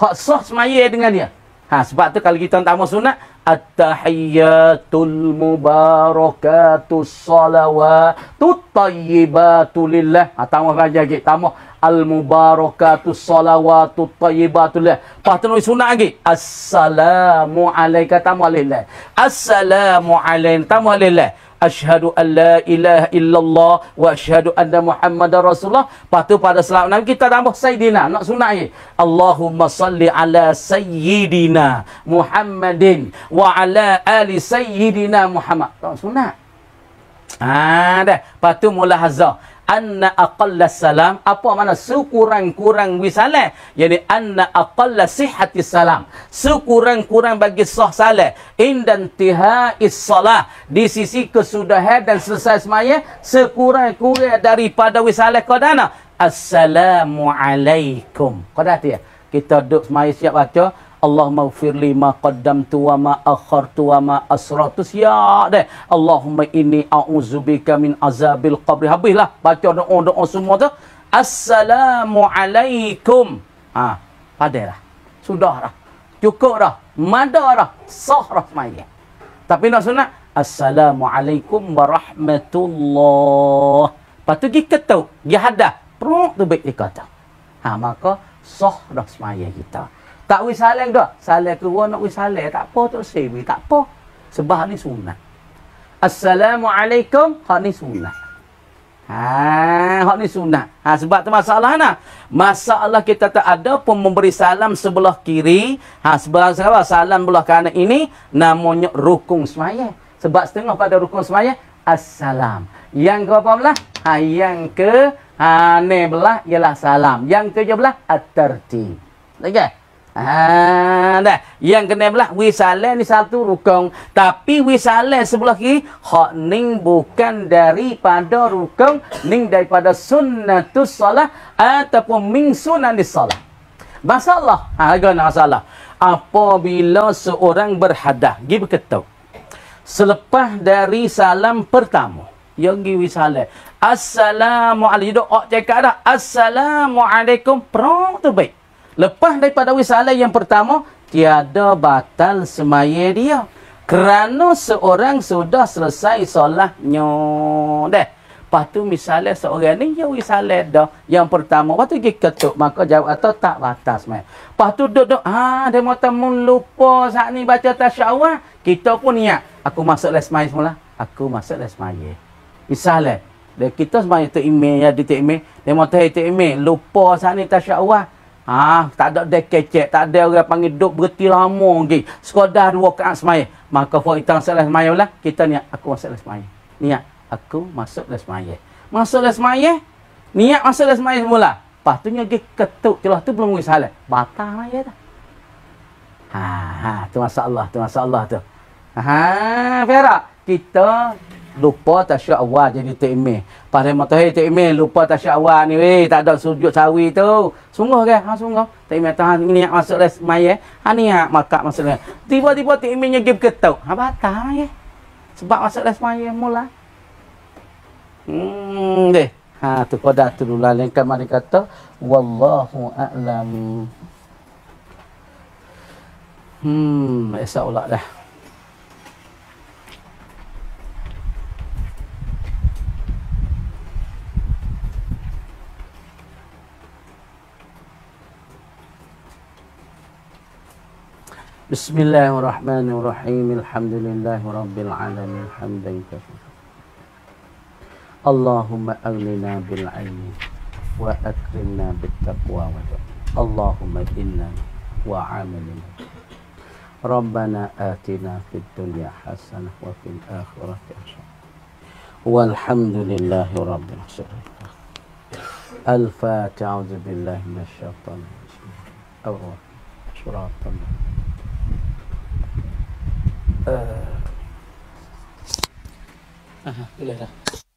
Hak sah semaya dengan dia. Sebab tu kalau kita tak mau sunat At-tahiyyatul mubarakatus salawatut tayyibatu lillah. Tambah aja lagi. Tambah al-mubarakatus salawatut tayyibatu lillah. Patut nulis sunnah lagi. Assalamu alayka tambah lillah. Assalamu alayna tambah lillah. Asyhadu an la ilaha illallah wa asyhadu anna Muhammadar Rasulullah. Patu pada salam Nabi kita tambah sayyidina, nak sunat ni. Allahumma salli ala sayyidina Muhammadin wa ala ali sayyidina Muhammad. Tak sunat. Ha dah. Patu mula hazah. Anna aqallas salam, apa mana sekurang-kurang wisalah, yakni anna aqallas sihhati salam, sekurang-kurang bagi sah salat, indantihais salah, di sisi kesudahan dan selesai semaya, sekurang-kurang daripada wisalah qadana assalamu alaikum. Qadah dia kita duduk semaya siap baca Allahumma ghfirli ma qaddamtu wa ma akhartu wa ma asrartu ya deh. Allahumma inni a'udzubika min azabil qabri. Habislah baca doa-doa semua tu. Assalamu alaikum. Ah, padahlah. Sudahlah. Cukup dah. Madarah, sahrah semaya. Tapi nak sunat assalamu alaikum warahmatullah. Patu gi ketuk, gi hadah. Pro tu baik dikata. Ha maka sahrah semaya kita. Tak wis saleh dak. Saleh keluar nak wis saleh tak apa tu sewi tak apa. Sebab ni sunat. Assalamualaikum hak ni sunat. Ha hak ni sunat. Ha sebab tu masalah nah. Masalah kita tak ada pun memberi salam sebelah kiri, ha sebelah salah salam belah kanan ini namanya rukun sembahyang. Sebab setengah pada rukun sembahyang assalam. Yang ke apa belah? Ha yang ke ne belah ialah salam. Yang ke je belah at-tartib. Okey. Ha dah yang kena belah wisalah ni satu rukun tapi wisalah sebelah kiri hak ning bukan daripada rukun ning daripada sunnatus solat ataupun min sunanis solat. Masalah ha gana masalah apabila seorang berhadah gi berketuk selepas dari salam pertama yang gi wisalah assalamu alaikum doa cakap dah assalamu alaikum pro tu baik. Lepas daripada wisalah yang pertama, tiada batal semaya dia. Kerana seorang sudah selesai solatnya. Dah. Lepas tu misalnya seorang ni, ya wisalah dah. Yang pertama, lepas tu dia ketuk. Maka jawab atau tak batal semaya. Lepas tu duduk, ha, dia matamun lupa saat ni baca tasyawah. Kita pun niat. Aku masuk les semaya semula. Aku masuk les semaya. Misalnya, kita semaya tu email, ya di email. Dia matamun tu email, lupa saat ni tasyawah. Ah, tak ada dia kecek, tak ada orang panggil duk berhenti lama lagi. Sekadar dua rakaat sembahyang. Maka kalau kita salah sembahyang lah, kita niat aku masuk sembahyang. Niat aku masuk sembahyang. Masuk sembahyang, niat masuk sembahyang semula. Patutnya dia ketuk celah tu belum salah. Batal sembahyang dah. Ha, ha, tu masalah, tu masalah tu. Ha, Vera, kita lupa tasyahud awal jadi ta'mim. Pada matahir ta'mim lupa tasyahud awal ni weh tak ada sujud sawi tu. Sungguh ke? Ha sungguh. Ta'mim tahan ni masuk les semaya. Ha ni hak makak maksudnya. Tiba-tiba ta'mimnya gib ketuk. Ha batal ya. Sebab masuk les semaya mula. Deh. Ha tu qada tu lain kemarin kata wallahu a'lam. Esok ulah dah. Bismillahirrahmanirrahim. Alhamdulillahirabbil alamin. Hamdan katsiran. Allahumma aghnina bil ilmi wa akrimna bit taqwa. Allahumma inna wa amilna. Rabbana atina fid dunya hasanah wa fil akhirati hasanah. Walhamdulillahirabbil alamin. Al-Fatiha. A'udzu billahi minasy syaithanir rajim. Ar-Rahmanir Aha, boleh dah.